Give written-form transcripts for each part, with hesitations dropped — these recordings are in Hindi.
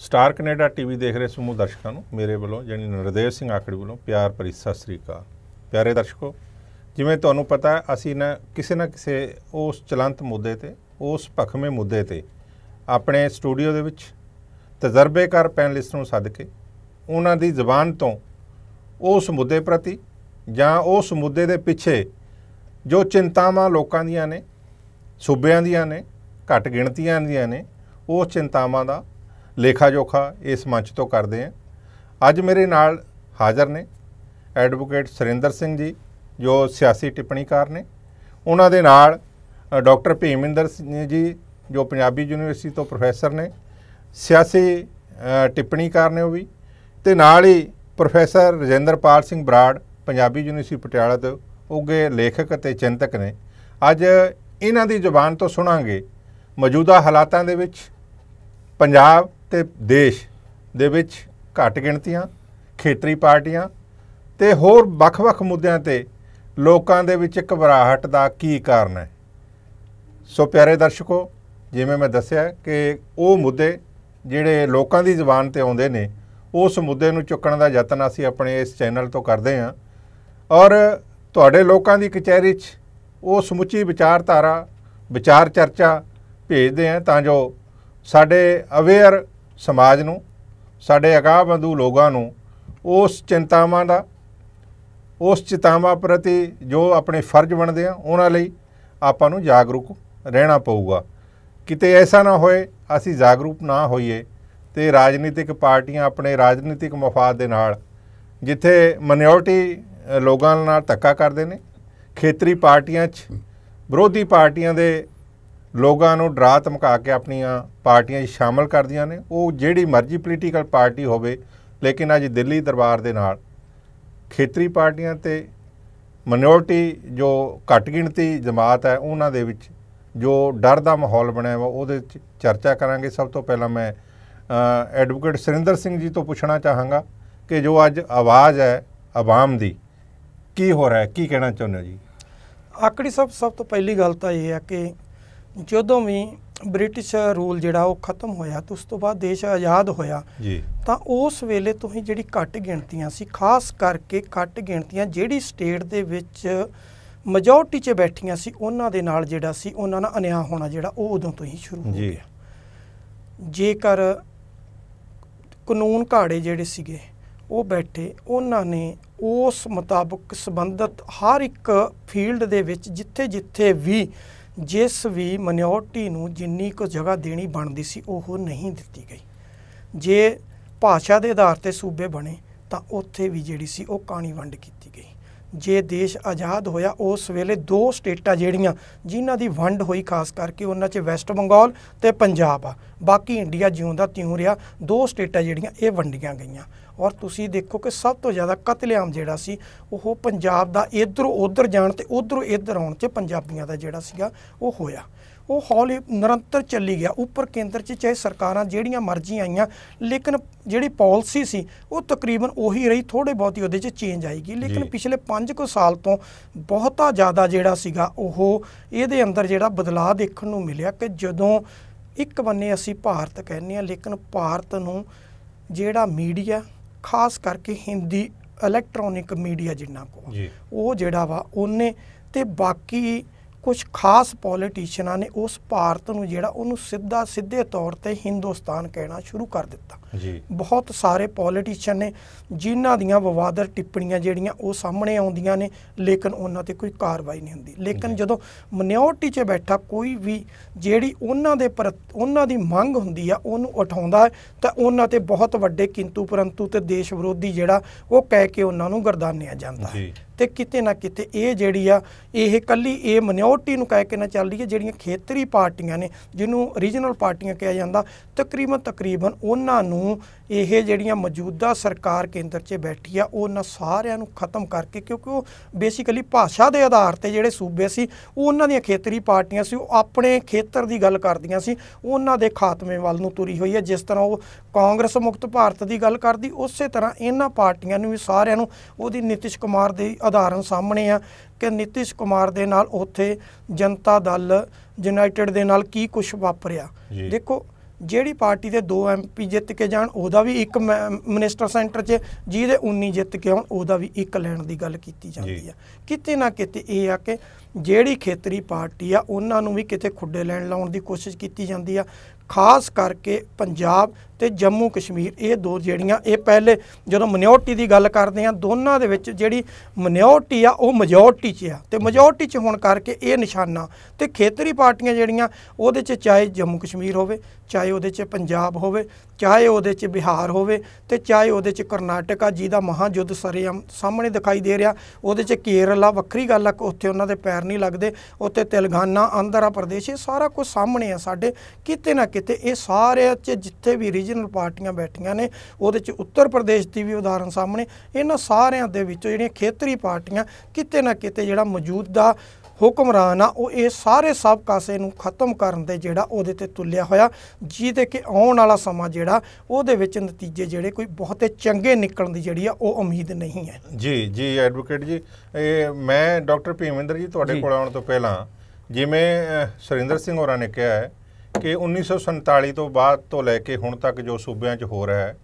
ਸਟਾਰ ਕੈਨੇਡਾ ਟੀਵੀ ਦੇਖ ਰਹੇ ਸਮੂਹ ਦਰਸ਼ਕਾਂ ਨੂੰ ਮੇਰੇ ਵੱਲੋਂ ਜਿਹੜੀ ਨਰਦੇਵ ਸਿੰਘ ਆਕੜੀ ਵੱਲੋਂ ਪਿਆਰ ਭਰੀ ਸਤਿ ਸ੍ਰੀ ਅਕਾਲ। ਪਿਆਰੇ ਦਰਸ਼ਕੋ, ਜਿਵੇਂ ਤੁਹਾਨੂੰ ਪਤਾ ਅਸੀਂ ਨਾ ਕਿਸੇ ਉਸ ਚਲੰਤ ਮੁੱਦੇ ਤੇ, ਉਸ ਭਖਵੇਂ ਮੁੱਦੇ ਤੇ ਆਪਣੇ ਸਟੂਡੀਓ ਦੇ ਵਿੱਚ ਤਜਰਬੇਕਾਰ ਪੈਨਲਿਸਟ ਨੂੰ ਸੱਦ ਕੇ ਉਹਨਾਂ ਦੀ ਜ਼ਬਾਨ ਤੋਂ ਉਸ ਮੁੱਦੇ ਪ੍ਰਤੀ ਜਾਂ ਉਸ ਮੁੱਦੇ ਦੇ ਪਿੱਛੇ ਜੋ ਚਿੰਤਾਵਾਂ ਲੋਕਾਂ ਦੀਆਂ ਨੇ, ਸੂਬਿਆਂ ਦੀਆਂ ਨੇ, ਘੱਟ ਗਿਣਤੀਆਂ ਦੀਆਂ ਨੇ, ਉਹ ਚਿੰਤਾਵਾਂ ਦਾ लेखा जोखा इस मंच तो करते हैं। अज मेरे नाल हाज़र ने एडवोकेट सुरेंद्र सिंह जी जो सियासी टिप्पणीकार ने, उन्हां दे नाल डॉक्टर भीमिंदर सिंह जी जो पंजाबी यूनिवर्सिटी तो प्रोफैसर ने, सियासी टिप्पणीकार ने, वो भी ते नाल ही प्रोफैसर राजेंद्रपाल सिंह बराड़ पंजाबी यूनिवर्सिटी पटियाला तो उगे लेखक ते चिंतक ने। अज इन्हां दी जुबान तो सुणांगे मौजूदा हालातां दे विच पंजाब ते देश दे विच घट गिणतियाँ, खेतरी पार्टियां ते होर वख-वख मुद्दों ते लोकां दे विच घबराहट दा की कारण है। सो प्यारे दर्शकों, जिवें मैं दस्सिआ कि वो मुद्दे जिहड़े लोकां दी जबान ते आउंदे ने, उस मुद्दे नूं चुक्कण दा यतन असीं अपने इस चैनल तो करदे हां और तुहाडे लोकां दी कचहरी च वो समुची विचारधारा, विचार चर्चा भेजदे हां तां जो साडे अवेयर समाज नूं, साडे अगाह बंधु लोगां नूं उस चिंतावां दा, उस चिंतावां प्रति जो अपने फर्ज बनदे आ उहनां लई आपां नूं जागरूक रहना पऊगा। किते ऐसा ना होए असीं जागरूक ना होइए ते राजनीतिक पार्टियां अपने राजनीतिक मफाद दे नाल जिथे माइनॉरिटी लोगां नाल धक्का करदे ने, खेतरी पार्टियां च विरोधी पार्टियां दे लोगों को डरा धमका के अपन पार्टियां शामिल कर दिया ने। वो जिहड़ी मर्जी पोलीटिकल पार्टी होवे, लेकिन अज दिल्ली दरबार दे नाल खेतरी पार्टियां ते माइनॉरिटी जो घट गिणती जमात है उन्हां दे विच जो डर का माहौल बनया वा उहदे चर्चा करांगे। सब तो पहला मैं एडवोकेट सुरेंद्र सिंह जी तो पूछना चाहांगा कि जो अज आवाज़ है आवाम दी की हो रहा है, की कहना चाहुंदे हो जी आकड़ी साहब? सब तो पहली गल तां इह है कि ਜਦੋਂ भी ब्रिटिश रूल ਜਿਹੜਾ ਉਹ खत्म ਹੋਇਆ तो उस तो बाद देश आज़ाद होया तो उस ਵੇਲੇ तो ही ਜਿਹੜੀ ਘੱਟ ਗਿਣਤੀਆਂ ਸੀ, खास करके ਘੱਟ ਗਿਣਤੀਆਂ ਜਿਹੜੀ ਸਟੇਟ ਦੇ ਵਿੱਚ ਮੈਜੋਰਟੀ 'ਚ ਬੈਠੀਆਂ ਸੀ ਉਹਨਾਂ ਦੇ ਨਾਲ ਜਿਹੜਾ ਸੀ ਉਹਨਾਂ ਨਾਲ ਅਨਿਆਂ ਹੋਣਾ ਜਿਹੜਾ ਉਹ ਉਦੋਂ ਤੋਂ ਹੀ ਸ਼ੁਰੂ ਹੋ ਗਿਆ। ਜੇਕਰ ਕਾਨੂੰਨ ਘਾੜੇ ਜਿਹੜੇ ਸੀਗੇ ਉਹ ਬੈਠੇ ਉਹਨਾਂ ਨੇ ਉਸ ਮੁਤਾਬਕ ਸੰਬੰਧਿਤ हर एक फील्ड ਦੇ ਵਿੱਚ ਜਿੱਥੇ ਜਿੱਥੇ भी जिस भी माइनॉरिटी नूं जिन्नी को जगह देनी बनती सी ओह नहीं दिती गई। जे भाषा के आधार पर सूबे बने तो उत्थे भी जिहड़ी सी ओह कहानी वंड कीती गई। जे देश आज़ाद होया उस वेले दो स्टेटां जिहड़ियां जिन्हां दी वंड होई, खास करके उन्हां च वैस्ट बंगाल ते पंजाब आ, बाकी इंडिया जिउंदा तिउं रिहा। दो स्टेटां जिहड़ियां इह वंडियां गईयां और तुसीं देखो कि सब तो ज़्यादा कतलेआम जिहड़ा सी ओह पंजाब दा इधरों उधर जाण ते उधरों इधर आउण च पंजाबियां दा जिहड़ा सीगा ओह होया। वो हौली निरंतर चली गया। उपर केंद्र च चाहे सरकारां जिहड़ियां मर्जी आईयां लेकिन जिहड़ी पॉलिसी सी वो तकरीबन उही रही, थोड़े बहुत ही उहदे च चेंज आएगी। लेकिन पिछले 5 साल तो बहुता ज़्यादा जिहड़ा सीगा ओह इहदे अंदर जिहड़ा बदलाव देखण नूं मिलिया कि जदों एक बन्ने असीं भारत कहने आ लेकिन भारत नूं जिहड़ा मीडिया, खास करके हिंदी इलैक्ट्रॉनिक मीडिया जिन्ना को जिहड़ा वा उन्हें ते बाकी कुछ खास पॉलिटिशियना ने उस भारत नूं जिहड़ा उन्होंने सीधा सीधे तौर पर हिंदुस्तान कहना शुरू कर दिता। बहुत सारे पॉलिटिशियन ने जिन्हां दियां विवादर टिप्पणियां जिहड़ियां वो सामने आउंदियां ने लेकिन उन्हां ते कोई कार्रवाई नहीं हुंदी। लेकिन जदों माइनॉरिटी 'च बैठा कोई भी जिहड़ी उन्हां दे उन्हां दी मंग हुंदी आ उहनूं उठाउंदा है तां उन्हां ते बहुत वड्डे किंतु परंतु ते देश विरोधी जिहड़ा वो कह के उन्हां नूं गर्दानिया जांदा है। तो किते ना किते ये जिहड़ी आ इह कल्ली ये माइनॉरिटी नूं कह के ना चल रही है। जिहड़ियां खेतरी पार्टियां ने जिन्हों रीजनल पार्टियां कहा जाता तकरीबन उन्हां नूं ये जिहड़ियां मौजूदा सरकार केंद्र 'च बैठी आ उन्हां सारियां नूं खत्म करके, क्योंकि वो बेसिकली भाषा के आधार पर जिहड़े सूबे सी उन्हां दीयां खेतरी पार्टियां सी अपने खेतर की गल करदियां सी उन्हां दे खात्मे वल नूं तुरी हुई है। जिस तरह वो कांग्रेस मुक्त भारत की गल करदी उस तरह इन्हां पार्टियां नूं भी सारियां नूं ओहदी नीतिश कुमार दे उदाहरण सामने आ कि नीतिश कुमार दे नाल उत्थे जनता दल यूनाइटेड दे नाल की कुछ वापरिया। देखो जी पार्टी के 2 MP जित के जान उहदा भी एक मिनिस्टर सेंटर च जिहदे 19 जित के आउण उहदा भी एक लैण की गल की जाती है। किते ना किते ये आ कि जिहड़ी खेतरी पार्टी आ उन्हां नूं भी किते खुड्डे लैण लाउण की कोशिश की जाती है। खास करके पंजाब ते जम्मू कश्मीर ये दो जिहड़ियां ये पहले जो मनोरिटी की गल करते हैं दोनों दे विच जिहड़ी मनोरिटी आ वो मेजोरिटी च आ ते मेजोरिटी च होण करके ये निशाना ते खेतरी पार्टियां जिहड़ियां उहदे च चाहे जम्मू कश्मीर होवे चाहे उहदे च पंजाब होवे चाहे उहदे च बिहार होवे ते चाहे उहदे च कर्नाटका जिहदा महायुद्ध सरेआम सामने दिखाई दे रहा उहदे च केरला वक्खरी गल आ उत्थे उहनां दे पैर नहीं लगदे उत्थे तेलंगाना आंध्र प्रदेश सारा कुछ सामने आ साडे। किते ना किते ये सारे जिथे भी रीजनल पार्टियां बैठियां ने उहदे च उत्तर प्रदेश की भी उदाहरण सामने इन्हां सारियां दे विच जिहड़ियां खेतरी पार्टियां किते ना किते जिहड़ा मौजूदा हुक्मरान आ सारे सब कासे नूं खत्म करन दे जिहड़ा उहदे ते तुलिया होया जिहदे कि आउण वाला समा जिहड़ा उहदे विच नतीजे जिहड़े कोई बहुते चंगे निकलण दी जिहड़ी आ ओह उम्मीद नहीं है। जी जी एडवोकेट जी मैं डॉक्टर भीमेंद्र जी तुहाडे कोल आउण तों पहलां जिवें सुरिंदर सिंह होरां ने कहा है कि 1947 तो बाद तो लैके हुण तक जो सूबे च हो रहा है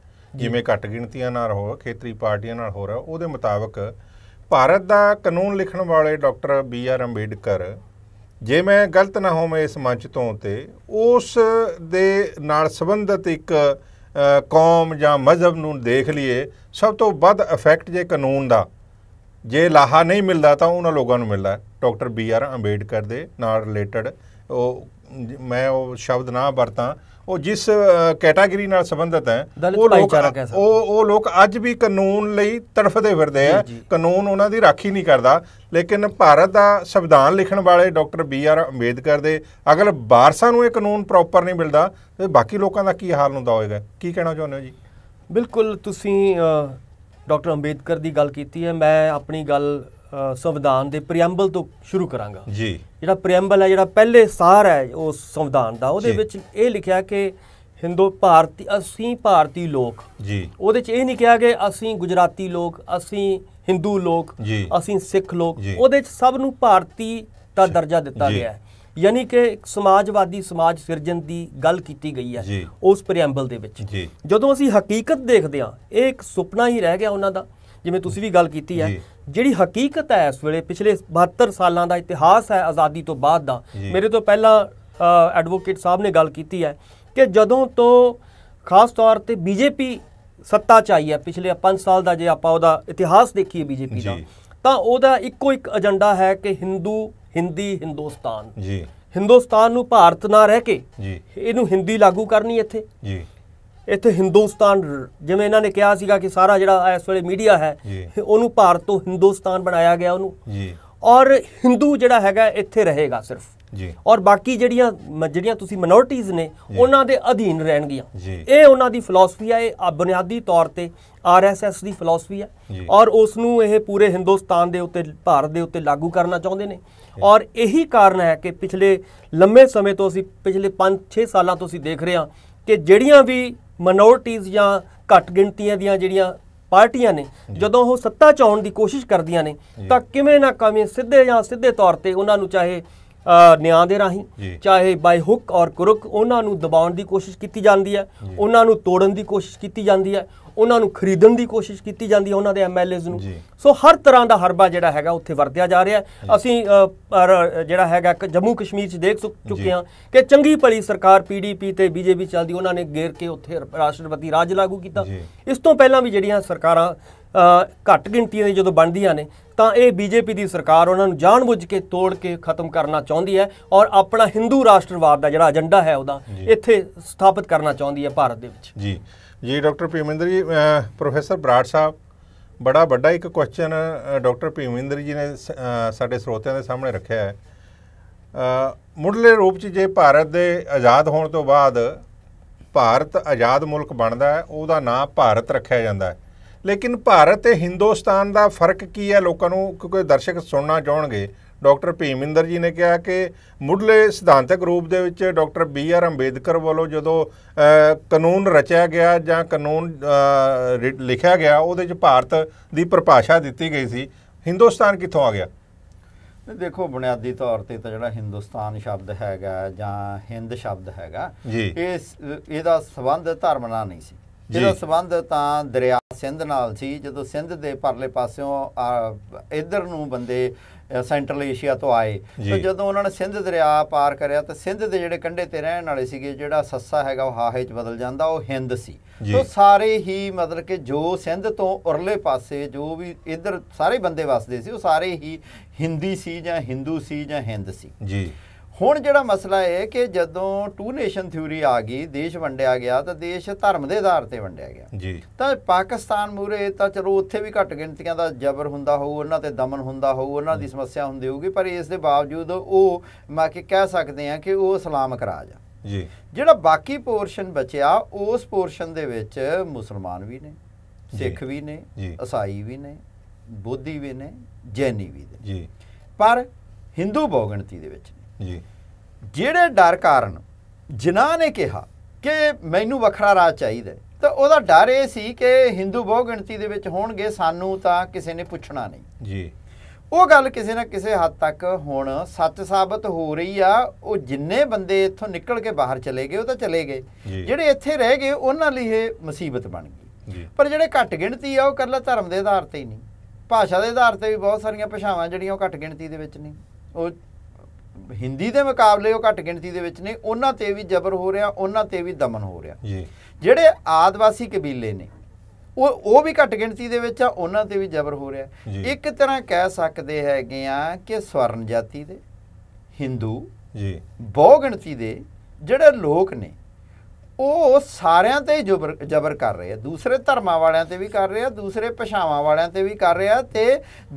जिवें घट गिणतियां नाल हो खेतरी पार्टियां नाल हो रहा उहदे मुताबक भारत का कानून लिखण वाले डॉक्टर BR ਅੰਬੇਡਕਰ जे मैं गलत ना हो मैं इस मंच तो उस दे नाल संबंधित एक कौम या मजहब नूं देख लिए सब तो वध इफैक्ट जे कानून का जे लाहा नहीं मिलता तो उन्होंने लोगों को मिलता डॉक्टर BR ਅੰਬੇਡਕਰ दे नाल रिलेटेड मैं वो शब्द ना वरतां वो जिस कैटागरी नाल संबंधित है वो लोग अज भी कानून लई तड़फदे फिरदे आ कानून उन्हां दी राखी नहीं करदा। लेकिन भारत का संविधान लिखण वाले डॉक्टर BR ਅੰਬੇਡਕਰ दे अगर वारसां नूं ये कानून प्रॉपर नहीं मिलदा तो बाकी लोगों का की हाल हुंदा होएगा की कहना चाहुंदे हो जी? बिल्कुल तुसीं डॉक्टर ਅੰਬੇਡਕਰ दी गल कीती है मैं अपनी गल संविधान के प्रीएम्बल तो शुरू करांगा जी। जिहड़ा प्रीएम्बल है जिहड़ा पहले सार है उस संविधान का उहदे विच ये लिखिया कि हिंदू भारती असीं भारती लोग जी उहदे च ये नहीं कहा कि असीं गुजराती लोग असीं हिंदू लोग असीं सिख लोग उहदे च सब नूं भारती दा दर्जा दिता गया है यानी कि समाजवादी समाज सिरजन की गल की गई है उस प्रीएम्बल दे विच। जदों असीं हकीकत देखदे हां ये एक सुपना ही रह गया उहनां दा जिवें तुसीं भी गल कीती है जिहड़ी हकीकत है इस वेले पिछले 72 सालां दा इतिहास है आज़ादी तो बाद दा। मेरे तो पहला एडवोकेट साहब ने गल कीती है कि जदों तो खास तौर ते BJP सत्ता च आई है पिछले 5 साल दा जे आपां उहदा इतिहास देखीए BJP दा तां उहदा इक्को एक एजेंडा है कि हिंदू हिंदी हिंदुस्तान हिंदुस्तान नूं भारत ना रह के इहनूं हिंदी लागू करनी इत्थे इत्थे हिंदुस्तान जिवें इन्होंने कहा सीगा कि सारा जिहड़ा इस वेले मीडिया है उन्होंने भारत तो हिंदुस्तान बनाया गया उन्होंने और हिंदू जिहड़ा हैगा इत्थे रहेगा सिर्फ और बाकी जिहड़ियां तुसीं मिनोरिटीज़ ने उन्हां दे अधीन रहणगियां। ये उन्हां दी फिलासफी है ये बुनियादी तौर पर RSS की फिलासफी है और उसनूं ये पूरे हिंदुस्तान के उत्ते भारत के उत्ते लागू करना चाहुंदे ने और यही कारण है कि पिछले लंबे समय तो असीं पिछले 5-6 सालों तो असीं देख रहे हां कि जिहड़ियां भी मनोरिटीज़ या घट गिणतियां दियां जिहड़ियां पार्टियां ने जदों वो सत्ता च आउण दी कोशिश करदियां ने तां किवें ना किवें सीधे या सीधे तौर ते उन्हां नूं चाहे ਨਿਆਂ ਦੇ ਰਾਹੀਂ ਚਾਹੇ ਬਾਈ ਹੁੱਕ ਔਰ ਕਰੁਕ ਉਹਨਾਂ ਨੂੰ ਦਬਾਉਣ ਦੀ ਕੋਸ਼ਿਸ਼ ਕੀਤੀ ਜਾਂਦੀ ਹੈ ਉਹਨਾਂ ਨੂੰ ਤੋੜਨ ਦੀ ਕੋਸ਼ਿਸ਼ ਕੀਤੀ ਜਾਂਦੀ ਹੈ ਉਹਨਾਂ ਨੂੰ ਖਰੀਦਣ ਦੀ ਕੋਸ਼ਿਸ਼ ਕੀਤੀ ਜਾਂਦੀ ਹੈ ਉਹਨਾਂ ਦੇ MLAs ਨੂੰ। ਸੋ ਹਰ ਤਰ੍ਹਾਂ ਦਾ ਹਰਬਾ ਜਿਹੜਾ ਹੈਗਾ ਉੱਥੇ ਵਰਤਿਆ ਜਾ ਰਿਹਾ। ਅਸੀਂ ਜਿਹੜਾ ਹੈਗਾ ਜੰਮੂ ਕਸ਼ਮੀਰ 'ਚ ਦੇਖ ਚੁੱਕੇ ਹਾਂ ਕਿ ਚੰਗੀ ਭਲੀ ਸਰਕਾਰ PDP ਤੇ BJP ਚੱਲਦੀ ਉਹਨਾਂ ਨੇ ਗੇਰ ਕੇ ਉੱਥੇ ਰਾਸ਼ਟਰਪਤੀ ਰਾਜ ਲਾਗੂ ਕੀਤਾ। ਇਸ ਤੋਂ ਪਹਿਲਾਂ ਵੀ ਜਿਹੜੀਆਂ ਸਰਕਾਰਾਂ ਘੱਟ ਗਿਣਤੀਆਂ ਦੀ ਜਦੋਂ ਬਣਦੀਆਂ ਨੇ ਤਾਂ ਇਹ BJP ਦੀ ਸਰਕਾਰ ਉਹਨਾਂ ਨੂੰ ਜਾਣਬੁੱਝ ਕੇ ਤੋੜ ਕੇ ਖਤਮ ਕਰਨਾ ਚਾਹੁੰਦੀ ਹੈ ਔਰ ਆਪਣਾ ਹਿੰਦੂ ਰਾਸ਼ਟਰਵਾਦ ਦਾ ਜਿਹੜਾ ਏਜੰਡਾ ਹੈ ਉਹਦਾ ਇੱਥੇ ਸਥਾਪਿਤ ਕਰਨਾ ਚਾਹੁੰਦੀ ਹੈ ਭਾਰਤ ਦੇ ਵਿੱਚ। ਜੀ ਜੀ ਡਾਕਟਰ ਭੀਮਿੰਦਰ ਜੀ ਪ੍ਰੋਫੈਸਰ ਬਰਾੜ ਸਾਹਿਬ ਬੜਾ ਵੱਡਾ ਇੱਕ ਕੁਐਸਚਨ ਡਾਕਟਰ ਭੀਮਿੰਦਰ ਜੀ ਨੇ ਸਾਡੇ ਸਰੋਤਿਆਂ ਦੇ ਸਾਹਮਣੇ ਰੱਖਿਆ ਹੈ ਮੁੱਢਲੇ ਰੂਪ 'ਚ ਜੇ ਭਾਰਤ ਦੇ ਆਜ਼ਾਦ ਹੋਣ ਤੋਂ ਬਾਅਦ ਭਾਰਤ ਆਜ਼ਾਦ ਮੁਲਕ ਬਣਦਾ ਹੈ ਉਹਦਾ ਨਾਂ ਭਾਰਤ ਰੱਖਿਆ ਜਾਂਦਾ ਹੈ लेकिन भारत ते हिंदुस्तान का फर्क की है लोगों को क्योंकि दर्शक सुनना चाहणगे। डॉक्टर भीमेंद्र जी ने कहा कि मुढ़ले सिद्धांतक रूप दे विच डॉक्टर BR ਅੰਬੇਡਕਰ वालों जो कानून रचा गया जां कानून लिखा गया उहदे च भारत की परिभाषा दिती गई सी हिंदुस्तान कित्थों आ गया? देखो बुनियादी तौर पर तो जो हिंदुस्तान शब्द हैगा जां हिंद शब्द हैगा इसदा संबंध धर्म नाल नहीं सी। जो संबंध तो दरिया सिंध नाल सी। जो सिंध के परले पासों इधर नूं बंदे सेंट्रल एशिया तो आए तो जो उन्होंने सिंध दरिया पार कराया तो सिंध के जोड़े कंढे ते रहने वाले सीगे जिहड़ा सस्सा हैगा हाहे च बदल जाता वो हिंद सी। तो सारे ही मतलब कि जो सिंध तो उरले पासे जो भी इधर सारे बंदे वसदे सी सारे ही हिंदी सी जां हिंदू सी जां हिंद सी। हुण जिहड़ा मसला है कि जदों टू नेशन थ्यूरी आ गई देश वंडिया गया तो देश धर्म के आधार पर वंडिया गया। तो पाकिस्तान मूहरे तो चलो उत्थे भी घट गिणतियां का जबर हुंदा होऊ उन्हां ते दमन हुंदा होऊ उन्हां दी समस्या हुंदी होगी पर इस दे बावजूद वह मैं कह सकते हैं कि वह इस्लाम राज आ। जिहड़ा बाकी पोर्शन बचिया उस पोर्शन दे विच मुसलमान भी ने सिख भी ने ईसाई भी ने बोधी भी ने जैनी भी ने पर हिंदू बहु गिणती दे विच जिहड़े डर कारण जिन्हां ने कहा कि मैनू वखरा राज चाहिए तो वह डर यह सी कि हिंदू बहु गिणती दे विच होणगे सानू तां किसी ने पुछना नहीं जी। वो गल किसी ना किसी हद तक हुण सच साबित हो रही आ। वो जिन्ने बंदे इत्थों निकल के बाहर चले गए वो तो चले गए जिहड़े इत्थे रह गए उन्हां लई यह मुसीबत बन गई। पर जिहड़े घट गिणती आ वो कल्ला धर्म के आधार ते ही नहीं भाषा के आधार ते भी बहुत सारियां भाषावां जिहड़ियां घट गिणती दे विच ने वो हिंदी के मुकाबले वो घट गिणती दे विच ने उन्होंने भी जबर हो रहा उन्होंने भी दमन हो रहा। जिहड़े आदिवासी कबीले ने वो भी घट गिणती दे विच आ उन्होंने भी जबर हो रहा। एक तरह कह सकते हैगे आ कि स्वर्ण जाति दे हिंदू बहु गिणती दे जिहड़े लोग ने वो सारियां ते जबर कर रहे हैं। दूसरे धर्मां वालियां ते भी कर रहे हैं दूसरे भाषावां वालियां ते भी कर रहे हैं ते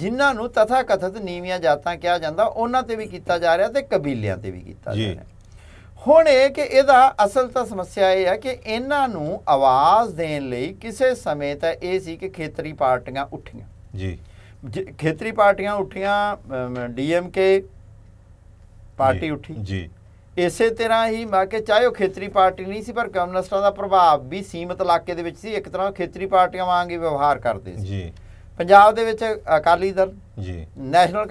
जिन्हां नूं तथा कथित नीवीआं जातां कहा जांदा उन्हां ते भी कीता जा रहा ते कबीलियां ते भी कीता जा रहा। हुण इह कि इहदा असल तां समस्या यह है कि इन्हां नूं आवाज़ देण लई किसे समें तां इह सी कि खेतरी पार्टियां उठियां खेतरी पार्टियां उठियां डीएमके पार्टी उठी इसे तरह ही मैं कि चाहे वह खेतरी पार्टी नहीं सी पर कम्युनिस्टां का प्रभाव भी सीमित इलाके दे विच सी। एक तरह खेतरी पार्टियां वांग ही व्यवहार करते सी। पंजाब दे विच अकाली दल नैशनल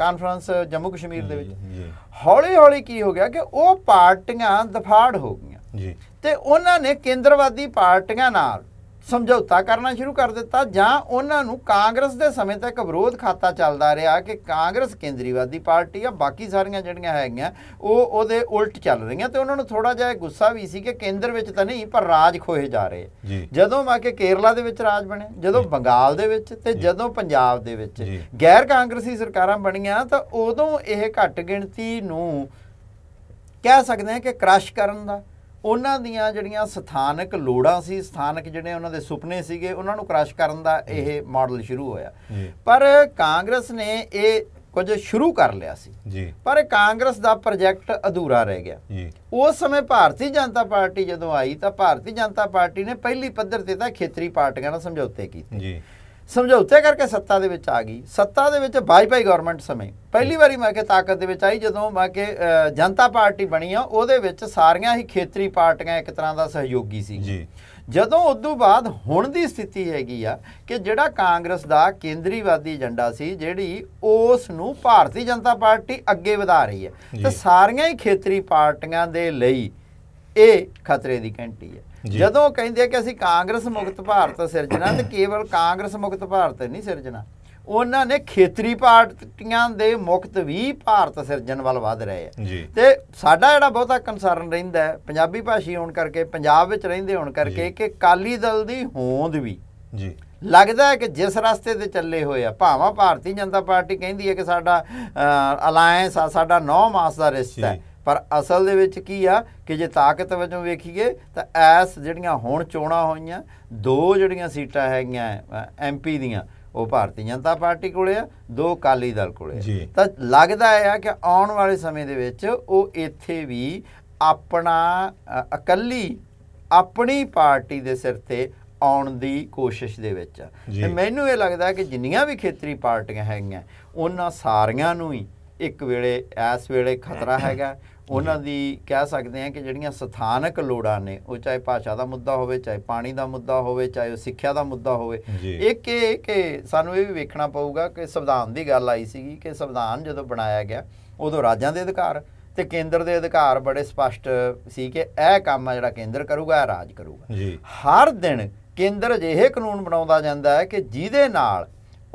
कानफ्रेंस जम्मू कश्मीर दे विच हौली हौली की हो गया कि वह पार्टियां दफाड़ हो गई तो उन्होंने केंद्रवादी पार्टियां नाल समझौता करना शुरू कर दिता जां उन्हां नूं कांग्रेस के समय तक विरोध खाता चलता रहा कि कांग्रेस केंद्रीवादी पार्टी आ बाकी सारियां जिहड़ियां हैगियां ओह उहदे उल्ट चल रही। तो उन्होंने थोड़ा जिहा गुस्सा भी सी कि केंद्र विच तां नहीं पर राज खोए जा रहे। जदों मैं कि केरला दे विच राज बने जदों बंगाल दे विच ते जदों पंजाब दे विच गैर कांग्रेसी सरकारां बणियां तां उदों इह घट गिणती नूं कह सकते हैं कि क्रश करन दा उन्हां दियां जिहड़ियां स्थानक लोड़ां सी स्थानक जिहड़े उन्हां दे सुपने सीगे उन्हां नूं क्रश करन दा इह मॉडल शुरू होया। पर कांग्रेस ने इह कुछ शुरू कर लिया सी पर कांग्रेस दा प्रोजैक्ट अधूरा रह गया। उस समय भारतीय जनता पार्टी जदों आई तां भारतीय जनता पार्टी ने पहली पद्धर ते तां खेतरी पार्टियां नाल समझौते कीते समझौते करके सत्ता दे विच आ गई। सत्ता दे विच वाजपेयी गवर्नमेंट समय पहली बारी मैं कि ताकत दे विच आई जदों मैं कि जनता पार्टी बनी आ उहदे विच सारियां ही खेतरी पार्टियां एक तरह का सहयोगी सी। जदों उदों बाद हुण दी स्थिति हैगी आ कि जिहड़ा कांग्रेस दा केंद्रीवादी एजेंडा सी जिहड़ी उस नूं भारतीय जनता पार्टी अगे वधा रही है तो सारियां ही खेतरी पार्टियां दे लई इह खतरे दी घंटी है। जदों कहिंदे कि असीं कांग्रेस मुक्त भारत सिरजना तो केवल कांग्रेस मुक्त भारत नहीं सिरजना उन्होंने खेतरी पार्टियां दे मुक्त भी भारत सिरजन वाल वध रहे हैं। तो साडा जिहड़ा बहुता कंसर्न रहिंदा है पंजाबी भाषी होण करके पंजाब विच रहिंदे होण करके कि अकाली दल दी होंद भी लगता है कि जिस रास्ते ते चले होए आ भावें भारतीय जनता पार्टी कहिंदी है कि साडा अलायंस आ साडा 9 मास का रिश्ता है पर असल की आ कि जे ताकत वजों वेखीए तो ऐस जिहड़ियां हुण चोणां होईयां 2 सीटां हैगियां एम पी दियां वो भारतीय जनता पार्टी कोले आ 2 अकाली दल कोले। तो लगदा है कि आउण वाले समय दे विच वो इत्थे भी अपना अकली अपनी पार्टी दे सिर ते आउण दी कोशिश दे विच आ। ते मैनूं ये लगदा कि जिन्नियां भी खेतरी पार्टियां हैगियां उन्हां सारियां नूं ही एक वेले इस वेले खतरा हैगा। उन्हां दी कह सकते हैं कि जिहड़ियां स्थानक लोड़ां ने, वो चाहे भाषा का मुद्दा होवे, चाहे पानी का मुद्दा होवे, चाहे सिक्ख्या का मुद्दा होवे। कि सानूं ये भी वेखना पऊगा कि संविधान की गल आई सीगी कि संविधान जदों बनाया गया उदों राज्यां दे अधिकार ते केंद्र दे अधिकार बड़े स्पष्ट सी कि इह काम जिहड़ा केंद्र करूगा राज करूगा। हर दिन केंद्र अजिहे कानून बनाउंदा जांदा है कि जिहदे नाल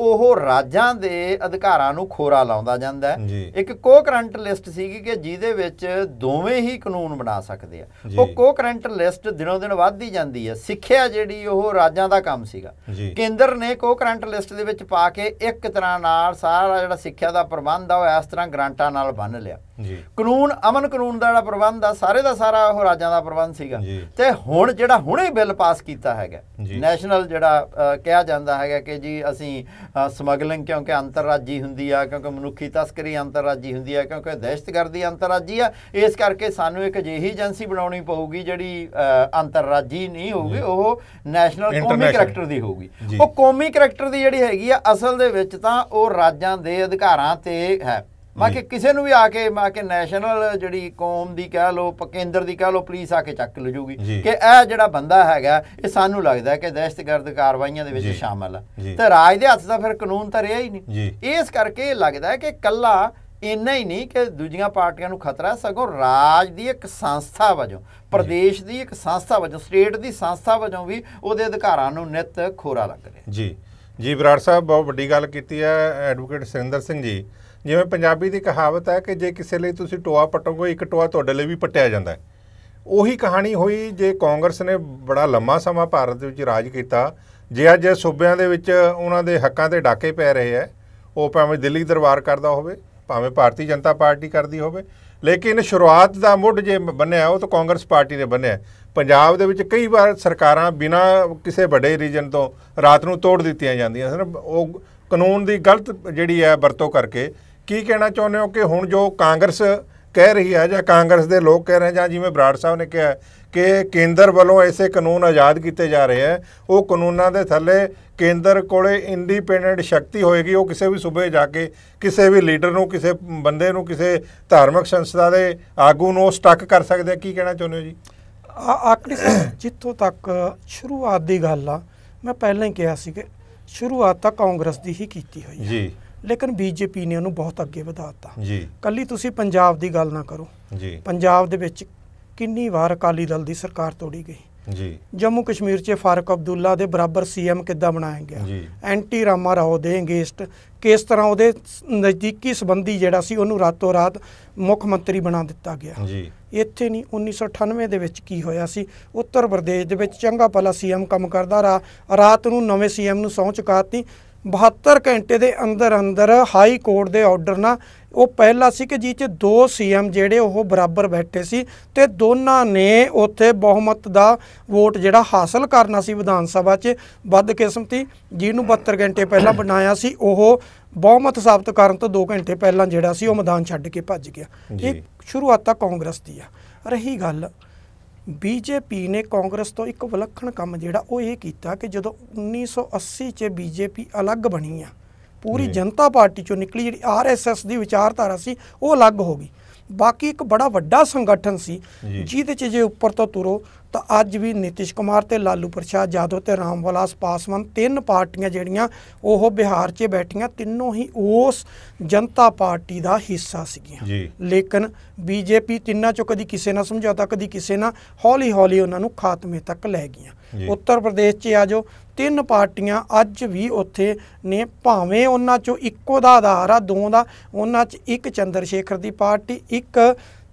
ਉਹ ਰਾਜਾਂ ਦੇ ਅਧਿਕਾਰਾਂ ਨੂੰ ਖੋਰਾ ਲਾਉਂਦਾ ਜਾਂਦਾ ਹੈ। ਇੱਕ ਕੋਕਰੈਂਟ ਲਿਸਟ ਸੀਗੀ ਕਿ ਜਿਹਦੇ ਵਿੱਚ ਦੋਵੇਂ ਹੀ ਕਾਨੂੰਨ ਬਣਾ ਸਕਦੇ ਆ। ਉਹ ਕੋਕਰੈਂਟ ਲਿਸਟ ਦਿਨੋਂ ਦਿਨ ਵੱਧਦੀ ਜਾਂਦੀ ਹੈ। ਸਿੱਖਿਆ ਜਿਹੜੀ ਉਹ ਰਾਜਾਂ ਦਾ ਕੰਮ ਸੀਗਾ, ਕੇਂਦਰ ਨੇ ਕੋਕਰੈਂਟ ਲਿਸਟ ਦੇ ਵਿੱਚ ਪਾ ਕੇ ਇੱਕ ਤਰ੍ਹਾਂ ਨਾਲ ਸਾਰਾ ਜਿਹੜਾ ਸਿੱਖਿਆ ਦਾ ਪ੍ਰਬੰਧ ਆ ਉਹ ਇਸ ਤਰ੍ਹਾਂ ਗ੍ਰਾਂਟਾਂ ਨਾਲ ਬੰਨ ਲਿਆ। ਕਾਨੂੰਨ ਅਮਨ ਕਾਨੂੰਨ ਦਾ ਜਿਹੜਾ ਪ੍ਰਬੰਧ ਆ ਸਾਰੇ ਦਾ ਸਾਰਾ ਉਹ ਰਾਜਾਂ ਦਾ ਪ੍ਰਬੰਧ ਸੀਗਾ। ਤੇ ਹੁਣ ਜਿਹੜਾ ਹੁਣੇ ਬਿੱਲ ਪਾਸ ਕੀਤਾ ਹੈਗਾ ਨੈਸ਼ਨਲ ਜਿਹੜਾ ਕਿਹਾ ਜਾਂਦਾ ਹੈਗਾ ਕਿ ਜੀ ਅਸੀਂ ਸਮਗਲਿੰਗ क्योंकि अंतरराजी होंगी है, क्योंकि मनुखी तस्करी अंतरराजी होंगी है, क्योंकि दहशतगर्दी अंतरराजी है। इस करके सानू एक अजिही एजेंसी बनानी पवेगी जी अंतरराजी नहीं होगी, वो नैशनल कौमी करैक्टर की होगी। वो कौमी करैक्टर की जी हैगी असल दे विच तां वो राज्यां दे अधिकारां ते है। बाकी किसी भी आके मैं कि नैशनल जी कौम की कह लो, केंद्र की कह लो, पुलिस आके चक ले जूगी कि यह जो बंदा हैगा ये सानू लगता है कि दहशतगर्द कार्रवाइयां दे विच शामिल है। तो राज के हथ का फिर कानून तो रहा ही नहीं। इस करके लगता है कि कला इन्ना ही नहीं कि दूजियां पार्टियां नूं खतरा, सगों राज की एक संस्था वजों, प्रदेश की एक संस्था वजों, स्टेट की संस्था वजों भी उहदे अधिकारां नूं नित खोरा लग रहा है। जी जी बराड़ साहब बहुत वड्डी गल कीती है एडवोकेट सुरिंदर सिंह जी। ਜਿਵੇਂ ਪੰਜਾਬੀ ਦੀ ਕਹਾਵਤ ਹੈ ਕਿ ਜੇ ਕਿਸੇ ਲਈ ਤੁਸੀਂ ਟੋਆ ਪਟੋਗੇ ਇੱਕ ਟੋਆ ਤੁਹਾਡੇ ਲਈ ਵੀ ਪਟਿਆ ਜਾਂਦਾ। ਉਹੀ ਕਹਾਣੀ ਹੋਈ ਜੇ ਕਾਂਗਰਸ ਨੇ ਬੜਾ ਲੰਮਾ ਸਮਾਂ ਭਾਰਤ ਦੇ ਵਿੱਚ ਰਾਜ ਕੀਤਾ। ਜੇ ਅੱਜ ਸੂਬਿਆਂ ਦੇ ਵਿੱਚ ਉਹਨਾਂ ਦੇ ਹੱਕਾਂ 'ਤੇ ਡਾਕੇ ਪੈ ਰਹੇ ਹੈ, ਉਹ ਭਾਵੇਂ ਦਿੱਲੀ ਦਰਬਾਰ ਕਰਦਾ ਹੋਵੇ, ਭਾਵੇਂ ਭਾਰਤੀ ਜਨਤਾ ਪਾਰਟੀ ਕਰਦੀ ਹੋਵੇ, ਲੇਕਿਨ ਸ਼ੁਰੂਆਤ ਦਾ ਮੁੱਢ ਜੇ ਬੰਨਿਆ ਉਹ ਤਾਂ ਕਾਂਗਰਸ ਪਾਰਟੀ ਨੇ ਬੰਨਿਆ। ਪੰਜਾਬ ਦੇ ਵਿੱਚ ਕਈ ਵਾਰ ਸਰਕਾਰਾਂ ਬਿਨਾਂ ਕਿਸੇ ਵੱਡੇ ਰੀਜਨ ਤੋਂ ਰਾਤ ਨੂੰ ਤੋੜ ਦਿੱਤੀਆਂ ਜਾਂਦੀਆਂ ਸਨ ਉਹ ਕਾਨੂੰਨ ਦੀ ਗਲਤ ਜਿਹੜੀ ਹੈ ਵਰਤੋਂ ਕਰਕੇ। ਕੀ ਕਹਿਣਾ ਚਾਹੁੰਦੇ ਹੋ ਕਿ ਹੁਣ ਜੋ ਕਾਂਗਰਸ ਕਹਿ ਰਹੀ ਹੈ ਜਾਂ ਕਾਂਗਰਸ ਦੇ ਲੋਕ ਕਹਿ ਰਹੇ ਜਾਂ ਜਿਵੇਂ ਬਰਾੜ ਸਾਹਿਬ ਨੇ ਕਿਹਾ ਕਿ ਕੇਂਦਰ ਵੱਲੋਂ ਐਸੇ ਕਾਨੂੰਨ ਆਜ਼ਾਦ ਕੀਤੇ ਜਾ ਰਹੇ ਹੈ, ਉਹ ਕਾਨੂੰਨਾਂ ਦੇ ਥੱਲੇ ਕੇਂਦਰ ਕੋਲੇ ਇੰਡੀਪੈਂਡੈਂਟ ਸ਼ਕਤੀ ਹੋਏਗੀ। ਉਹ ਕਿਸੇ ਵੀ ਸੂਬੇ ਜਾ ਕੇ ਕਿਸੇ ਵੀ ਲੀਡਰ ਨੂੰ, ਕਿਸੇ ਬੰਦੇ ਨੂੰ, ਕਿਸੇ ਧਾਰਮਿਕ ਸੰਸਥਾ ਦੇ ਆਗੂ ਨੂੰ ਸਟਕ ਕਰ ਸਕਦੇ। ਕੀ ਕਹਿਣਾ ਚਾਹੁੰਦੇ ਹੋ ਜੀ? ਆਖਰੀ ਜਿੱਥੋਂ ਤੱਕ ਸ਼ੁਰੂਆਤ ਦੀ ਗੱਲ ਆ, ਮੈਂ ਪਹਿਲਾਂ ਹੀ ਕਿਹਾ ਸੀ ਕਿ ਸ਼ੁਰੂਆਤ ਤਾਂ ਕਾਂਗਰਸ ਦੀ ਹੀ ਕੀਤੀ ਹੋਈ ਜੀ, लेकिन बीजेपी ने उन्होंने बहुत अगे वधाता। कल्ली तुसी पंजाब दी गल ना करो, पंजाब दे विच कितनी बार अकाली दल दी सरकार तोड़ी गई। जम्मू कश्मीर च फारूक अब्दुल्ला दे बराबर सीएम किदा बनाया गया, एंटी रामा राव दे अगेंस्ट किस तरह उहदे नज़दीकी संबंधी जिहड़ा सी उहनूं रातों रात मुख्यमंत्री बना दिता गया। ਇੱਥੇ ਨਹੀਂ 1998 ਦੇ ਵਿੱਚ ਕੀ ਹੋਇਆ ਸੀ, ਉੱਤਰ ਪ੍ਰਦੇਸ਼ ਦੇ ਵਿੱਚ ਚੰਗਾ ਭਲਾ ਸੀਐਮ ਕੰਮ ਕਰਦਾ ਰਿਹਾ, ਰਾਤ ਨੂੰ ਨਵੇਂ ਸੀਐਮ ਨੂੰ ਸਹੁੰ ਚੁਕਾਤੀ। 72 ਘੰਟੇ ਦੇ ਅੰਦਰ ਅੰਦਰ ਹਾਈ ਕੋਰਟ ਦੇ ਆਰਡਰ ਨਾਲ ਉਹ ਪਹਿਲਾ ਸੀ ਕਿ ਜਿਹ 'ਚ ਦੋ ਸੀਐਮ ਜਿਹੜੇ ਉਹ ਬਰਾਬਰ ਬੈਠੇ ਸੀ ਤੇ ਦੋਨਾਂ ਨੇ ਉੱਥੇ ਬਹੁਮਤ ਦਾ ਵੋਟ ਜਿਹੜਾ ਹਾਸਲ ਕਰਨਾ ਸੀ ਵਿਧਾਨ ਸਭਾ 'ਚ। ਬਦਕਿਸਮਤੀ ਜਿਹਨੂੰ 72 ਘੰਟੇ ਪਹਿਲਾਂ ਬਣਾਇਆ ਸੀ ਉਹ बहुमत साबित करने तो 2 घंटे पहला जोड़ा सी मैदान छड़ के भज गया। ये शुरुआत कांग्रेस की आ रही गल। बीजेपी ने कांग्रेस तो एक विलक्षण काम जोड़ा वो ये किया कि जो 1980 च बीजेपी अलग बनी आ, पूरी जनता पार्टी चो निकली जी RSS की विचारधारा सी वो अलग हो गई। बाकी एक बड़ा वड्डा संगठन सी जिहदे च जे उपर तो तुरो तो अज भी नीतीश कुमार ते लालू प्रसाद यादव ते रामविलास पासवान 3 पार्टियां जिहड़ियां ओह बिहार च बैठियां तिन्नों ही उस जनता पार्टी दा हिस्सा सीगियां। लेकिन बीजेपी तिन्नां चों कदी किसे नाल समझौता, कदी किसे नाल, हौली हौली उन्हां नूं खात्मे तक लै गईयां। उत्तर प्रदेश च आ जाओ 3 पार्टियां अज भी उत्थे ने, भावें उन्हां चों इक्को दा आधार आ दो दा, उन्हां च एक चंद्रशेखर दी पार्टी, एक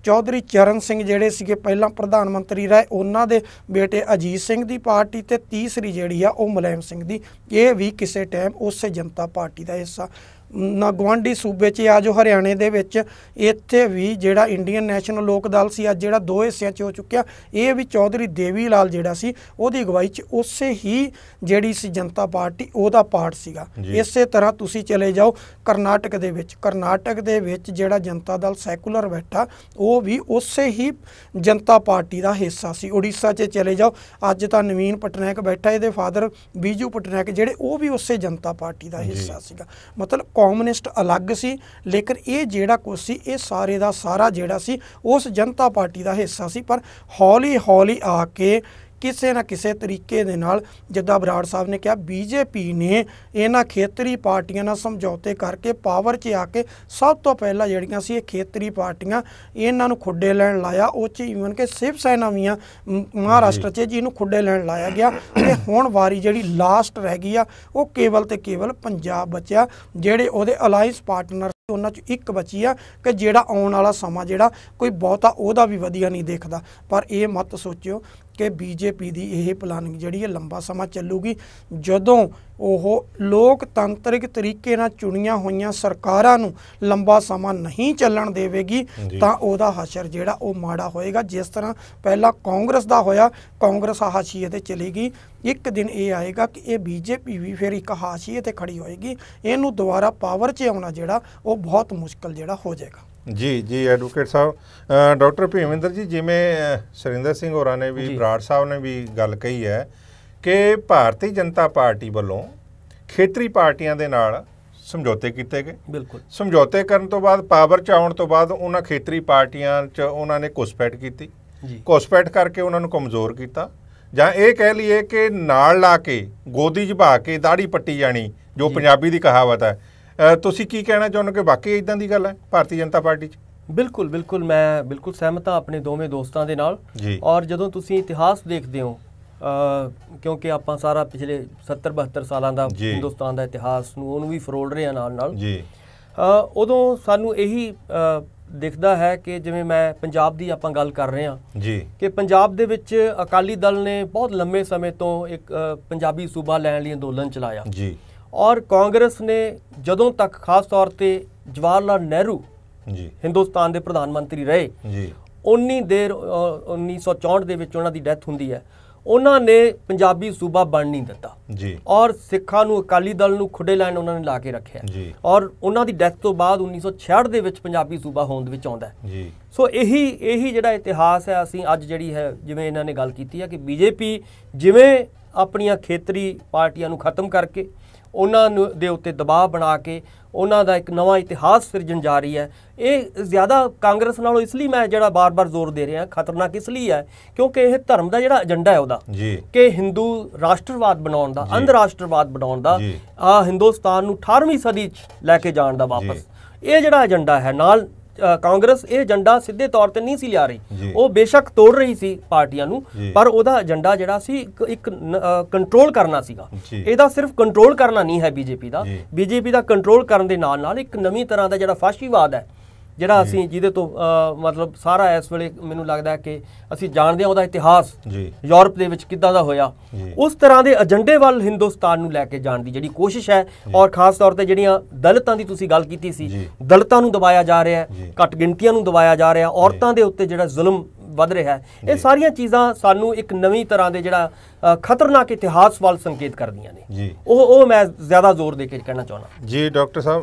चौधरी चरण सिंह जिहड़े सीगे पहला प्रधानमंत्री रहे उन्हां दे बेटे अजीत सिंह दी पार्टी ते तीसरी जिहड़ी आ उह मुलायम सिंह दी, ये भी किसे टाइम उस जनता पार्टी दा हिस्सा। ना गुआढ़ी सूबे च आ जाओ हरियाणे दे विच, इत्थे भी जिहड़ा इंडियन नैशनल लोक दल सी अज जिहड़ा दो हिस्सियां च हो चुक्किया, ये भी चौधरी देवी लाल जिहड़ा सी ओहदी अगवाई च उसे ही जिहड़ी सी जनता पार्टी ओहदा पार्ट सीगा। इसे तरह तुसी चले जाओ कर्नाटक दे विच, कर्नाटक दे विच जिहड़ा जनता दल सैकूलर बैठा वो भी उसे ही जनता पार्टी का हिस्सा सी। उड़ीसा च चले जाओ अज तां नवीन पटनायक बैठा, इहदे फादर बीजू पटनायक जिहड़े वो भी उसे जनता पार्टी का हिस्सा सीगा। मतलब कॉम्यूनिस्ट अलग सी, लेकिन ये जेड़ा कुछ सी ये सारे का सारा जेड़ा सी उस जनता पार्टी का हिस्सा सी। पर हौली हौली आके किसी ना किसी तरीके दे नाल जिद्दां बराड़ साहब ने कहा बीजेपी ने इन्हां खेतरी पार्टियां नाल समझौते करके पावर 'च आके सब तो पहला जिहड़ियां सी खेतरी पार्टियां इन्हां नूं खुड्डे लैण लाया। उस ईवन के शिव सेना भी महाराष्ट्र 'च जिहनूं खुड्डे लैण लाया गया। ते हुण वारी जिहड़ी लास्ट रह गई आ वो केवल ते केवल पंजाब बचिया, जिहड़े उहदे अलायंस पार्टनर उन्हां चों एक बची आ कि जिहड़ा आउण वाला समा जिहड़ा कोई बहुता उहदा भी वधिया नहीं दिखदा। पर ये मत सोचियो कि बीजेपी की यह प्लानिंग जिहड़ी लंबा समा चलूगी। जदों वो लोकतंत्रिक तरीके नाल चुनिया हुई सरकारां नूं लंबा समा नहीं चलन देवेगी तो उहदा हशर जिहड़ा वो माड़ा होएगा। जिस तरह पहला कांग्रेस का होया, कांग्रेस हाशिए ते चलेगी, एक दिन ये आएगा कि ये बीजेपी भी फिर एक हाशिए ते खड़ी होएगी। इनू दोबारा पावर 'च आउणा जिहड़ा वो बहुत मुश्किल जिहड़ा हो जाएगा। जी जी एडवोकेट साहब, डॉक्टर भीमेंद्र जी, जिमें सुरिंदर सिंह होरां ने भी बराड़ साहब ने भी गल कही है कि भारतीय जनता पार्टी वालों खेतरी पार्टियां दे नाल समझौते किए गए। बिल्कुल समझौते करने तो बाद पावर च आउण तो बाद उन्हां खेतरी पार्टियां च उन्होंने घुसपैठ की, घुसपैठ करके उन्होंने कमज़ोर किया, जां ये कह लीए कि नाल ला के गोदी झबा के दाढ़ी पट्टी जानी, जो पंजाबी दी कहावत है। तुसी की कहना चाहुंदे कि वाकई इदां दी गल है भारतीय जनता पार्टी च? बिल्कुल बिल्कुल, मैं बिल्कुल सहमत हाँ अपने दोवें दोस्तां दे नाल। और जदों तुसी इतिहास देखदे हो, क्योंकि आप सारा पिछले 70-72 साल का हिंदुस्तान का इतिहास नूं भी फरोल रहे हैं नाल नाल, उदों सानूं यही दिखदा है कि जिवें मैं पंजाब दी आपां गल कर रहे हां जी कि पंजाब दे विच अकाली दल ने बहुत लंबे समय तो एक पंजाबी सूबा लैण लई अंदोलन चलाया जी। और कांग्रेस ने जदों तक खास तौर पर जवाहरलाल नेहरू जी हिंदुस्तान के प्रधानमंत्री रहे जी, उन्नी देर 1964 दे विच उन्हां दी डैथ हुंदी है, उन्होंने पंजाबी सूबा बन नहीं दिता जी। और सिखा अकाली दल नूं खुडे लाइन उन्होंने ला के रखे जी। और उन्होंने डैथ तो बाद 1966 दे विच पंजाबी सूबा होने आता है जी। सो यही जिहड़ा इतिहास है असीं अज जिहड़ी है जिवें इन्हां ने गल कीती है कि बीजेपी जिवें अपनियां खेतरी पार्टियां नूं खत्म करके उन्होंने दे उत्ते दबाव बना के उन्हों का एक नवा इतिहास सिरजन जा रही है। ये ज़्यादा कांग्रेस नालों इसलिए मैं जरा बार बार जोर दे रहा, खतरनाक इसलिए है क्योंकि यह धर्म का जोड़ा एजेंडा है वह कि हिंदू राष्ट्रवाद बनाने का, अंधराष्ट्रवाद बनाने का, हिंदुस्तान 18वीं सदी लैके जाने का वापस ये जोड़ा एजेंडा है नाल। कांग्रेस ये एजेंडा सीधे तौर पर नहीं सी लिया रही, वो बेशक तोड़ रही सी पार्टियां नूं, पर उहदा एजेंडा जिहड़ा सी एक कंट्रोल करना सीगा। इहदा सिर्फ कंट्रोल करना नहीं है बीजेपी का, बीजेपी का कंट्रोल करने के नाल नाल एक नवी तरह का जिहड़ा फाशीवाद है जिहड़ा असीं जिहदे तो मतलब सारा इस वेले मैनूं लगदा है कि असीं जाणदे हां उहदा इतिहास यूरोप दे विच किदां दा होया, उस तरह के एजेंडे वाल हिंदुस्तान नूं लैके जाण दी जिहड़ी कोशिश है। और खास तौर पर जिहड़ियां दलितां दी तुसीं गल कीती सी, दलितां नूं दबाया जा रहा है, घट गिणतियां नूं दबाया जा रहा है, औरतां दे उत्ते जिहड़ा जुल्म वध रहा है, ये सारिया चीज़ा सानू एक नवी तरह के जिहड़ा खतरनाक इतिहास वाल संकेत कर दियां ने। वो मैं ज़्यादा जोर दे के कहना चाहना जी। डॉक्टर साहब